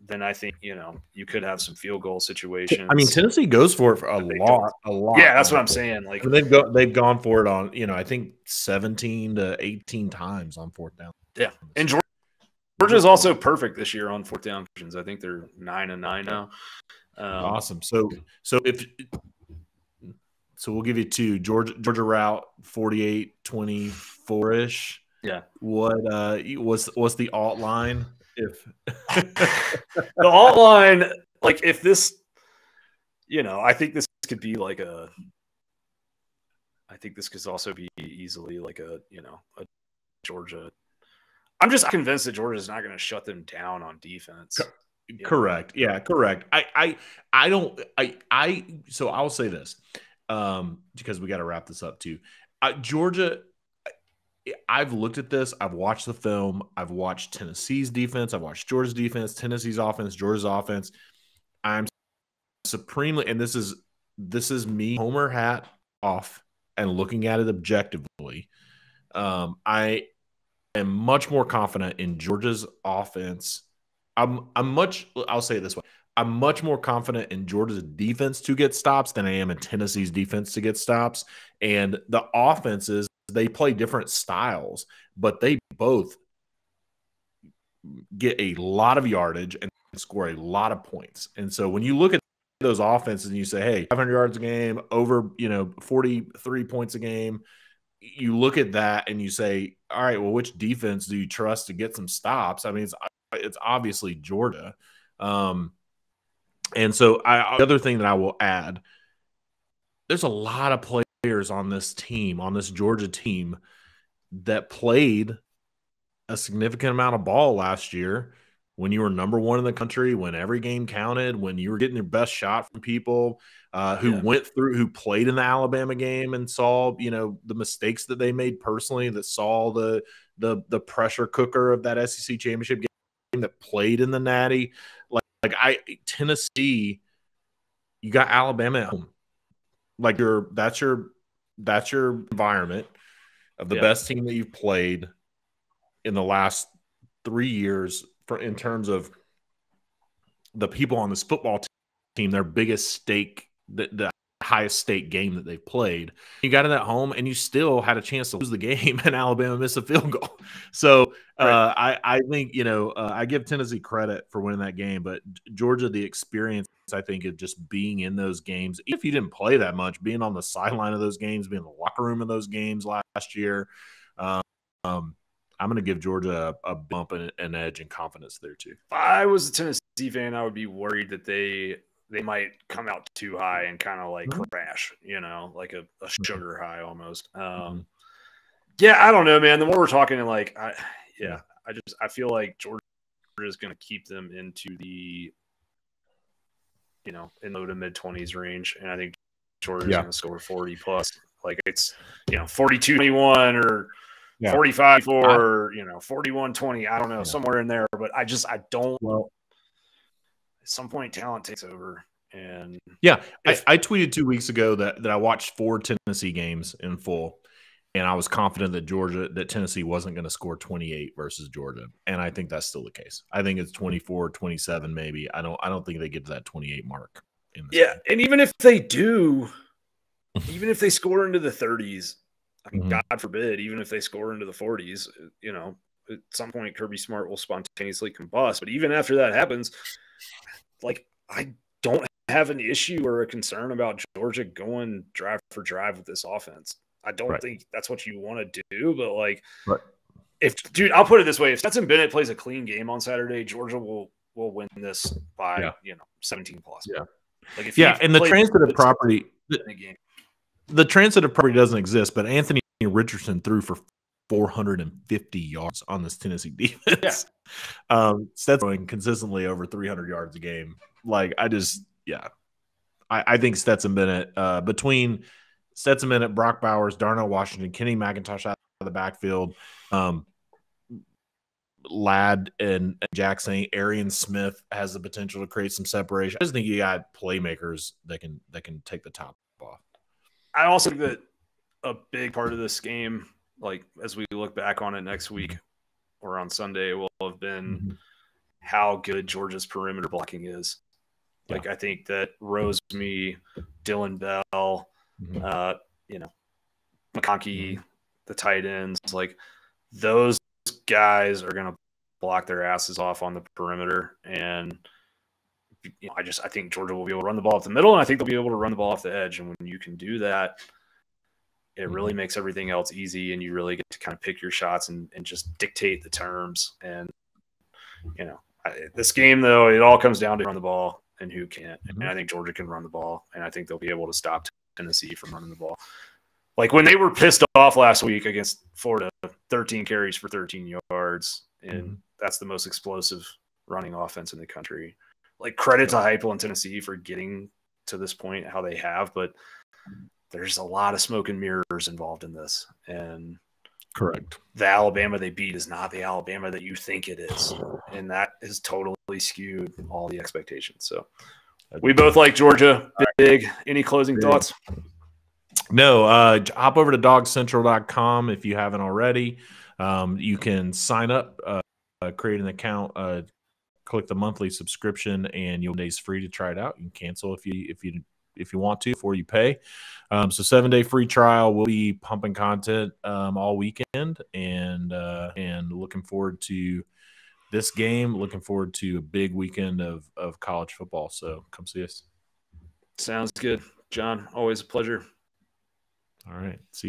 then I think, you know, you could have some field goal situations. I mean, Tennessee goes for it for a lot, a lot. Yeah, that's what I'm saying. Like, and they've go, they've gone for it on, you know, I think seventeen to eighteen times on fourth down. Yeah, and Georgia, Georgia's also perfect this year on fourth down conversions. I think they're nine and nine now. Um, awesome. So, so if so, we'll give you two. Georgia Georgia route forty-eight twenty-four ish. Yeah. What uh, what's what's the alt line? If the alt line, like if this, you know, I think this could be like a. I think this could also be easily like a you know a Georgia. I'm just convinced that Georgia is not going to shut them down on defense. Correct. You know? Yeah, correct. I, I, I don't. I, I. So I'll say this, um, because we got to wrap this up too. Uh, Georgia. I've looked at this. I've watched the film. I've watched Tennessee's defense. I've watched Georgia's defense. Tennessee's offense. Georgia's offense. I'm supremely, and this is this is me homer hat off and looking at it objectively. Um, I. I'm much more confident in Georgia's offense. I'm, I'm much, I'll say it this way. I'm much more confident in Georgia's defense to get stops than I am in Tennessee's defense to get stops. And the offenses, they play different styles, but they both get a lot of yardage and score a lot of points. And so when you look at those offenses and you say, hey, five hundred yards a game, over, you know, forty-three points a game, you look at that and you say, all right, well, which defense do you trust to get some stops? I mean, it's, it's obviously Georgia. Um, and so I, the other thing that I will add, there's a lot of players on this team, on this Georgia team, that played a significant amount of ball last year when you were number one in the country, when every game counted, when you were getting your best shot from people. Uh, who yeah. went through, who played in the Alabama game and saw, you know, the mistakes that they made personally, that saw the the the pressure cooker of that S E C championship game, that played in the Natty. Like, like I Tennessee, you got Alabama at home. Like your that's your that's your environment of the yeah. best team that you've played in the last three years for in terms of the people on this football team, their biggest stake. The, the highest stake game that they've played. You got in that home and you still had a chance to lose the game, and Alabama missed a field goal. So uh, right. I, I think, you know, uh, I give Tennessee credit for winning that game, but Georgia, the experience, I think, of just being in those games, even if you didn't play that much, being on the sideline of those games, being in the locker room of those games last year, um, um, I'm going to give Georgia a, a bump and an edge and confidence there too. If I was a Tennessee fan, I would be worried that they – they might come out too high and kind of like crash, you know, like a, a sugar high almost. Um, yeah, I don't know, man. The more we're talking, like, I, yeah, I just I feel like Georgia is going to keep them into the, you know, in low to mid twenties range, and I think Georgia is yeah. going to score forty plus. Like it's, you know, forty-two twenty-one or yeah. forty-five four, or, you know, forty-one twenty. I don't know, yeah. somewhere in there. But I just I don't. Well, at some point, talent takes over. And yeah, if, I, I tweeted two weeks ago that, that I watched four Tennessee games in full, and I was confident that Georgia, that Tennessee wasn't going to score twenty-eight versus Georgia. And I think that's still the case. I think it's twenty-four, twenty-seven, maybe. I don't, I don't think they get to that twenty-eight mark. In this yeah. game. And even if they do, even if they score into the thirties, I mean, mm-hmm. God forbid, even if they score into the forties, you know, at some point Kirby Smart will spontaneously combust. But even after that happens, like, I don't have an issue or a concern about Georgia going drive for drive with this offense. I don't right. think that's what you want to do, but like, right. if dude, I'll put it this way: if Stetson Bennett plays a clean game on Saturday, Georgia will will win this by yeah. you know seventeen plus. Yeah, like if yeah, and the transitive property, the, the transitive property doesn't exist, but Anthony Richardson threw for four hundred fifty yards on this Tennessee defense. Yeah. Um, Stetson going consistently over three hundred yards a game. Like, I just, yeah. I, I think Stetson Bennett, uh, between Stetson Bennett, Brock Bowers, Darnell Washington, Kenny McIntosh out of the backfield, um, Ladd and Jackson, Arian Smith has the potential to create some separation. I just think you got playmakers that can that can take the top off. I also think that a big part of this game, like as we look back on it next week or on Sunday, will have been mm-hmm. how good Georgia's perimeter blocking is. Yeah. Like I think that Roseme, Dylan Bell, mm-hmm. uh, you know, McConkey, the tight ends, like those guys are going to block their asses off on the perimeter. And you know, I just, I think Georgia will be able to run the ball up the middle, and I think they'll be able to run the ball off the edge. And when you can do that, it really makes everything else easy, and you really get to kind of pick your shots and, and just dictate the terms. And, you know, I, this game, though, it all comes down to run the ball and who can't. And I think Georgia can run the ball, and I think they'll be able to stop Tennessee from running the ball. Like when they were pissed off last week against Florida, thirteen carries for thirteen yards, and mm-hmm. that's the most explosive running offense in the country. Like credit to Heupel and Tennessee for getting to this point, how they have, but there's a lot of smoke and mirrors involved in this. And correct, the Alabama they beat is not the Alabama that you think it is, and that has totally skewed all the expectations. So we both like Georgia. Big. Any closing Big. thoughts? No, uh, hop over to dog central dot com if you haven't already. Um, you can sign up, uh, uh, create an account, uh, click the monthly subscription, and you'll days free to try it out. You can cancel if you if you if you want to before you pay. Um, so seven day free trial. We'll be pumping content um, all weekend, and uh, and looking forward to this game. Looking forward to a big weekend of of college football. So come see us. Sounds good, John. Always a pleasure. All right. See you.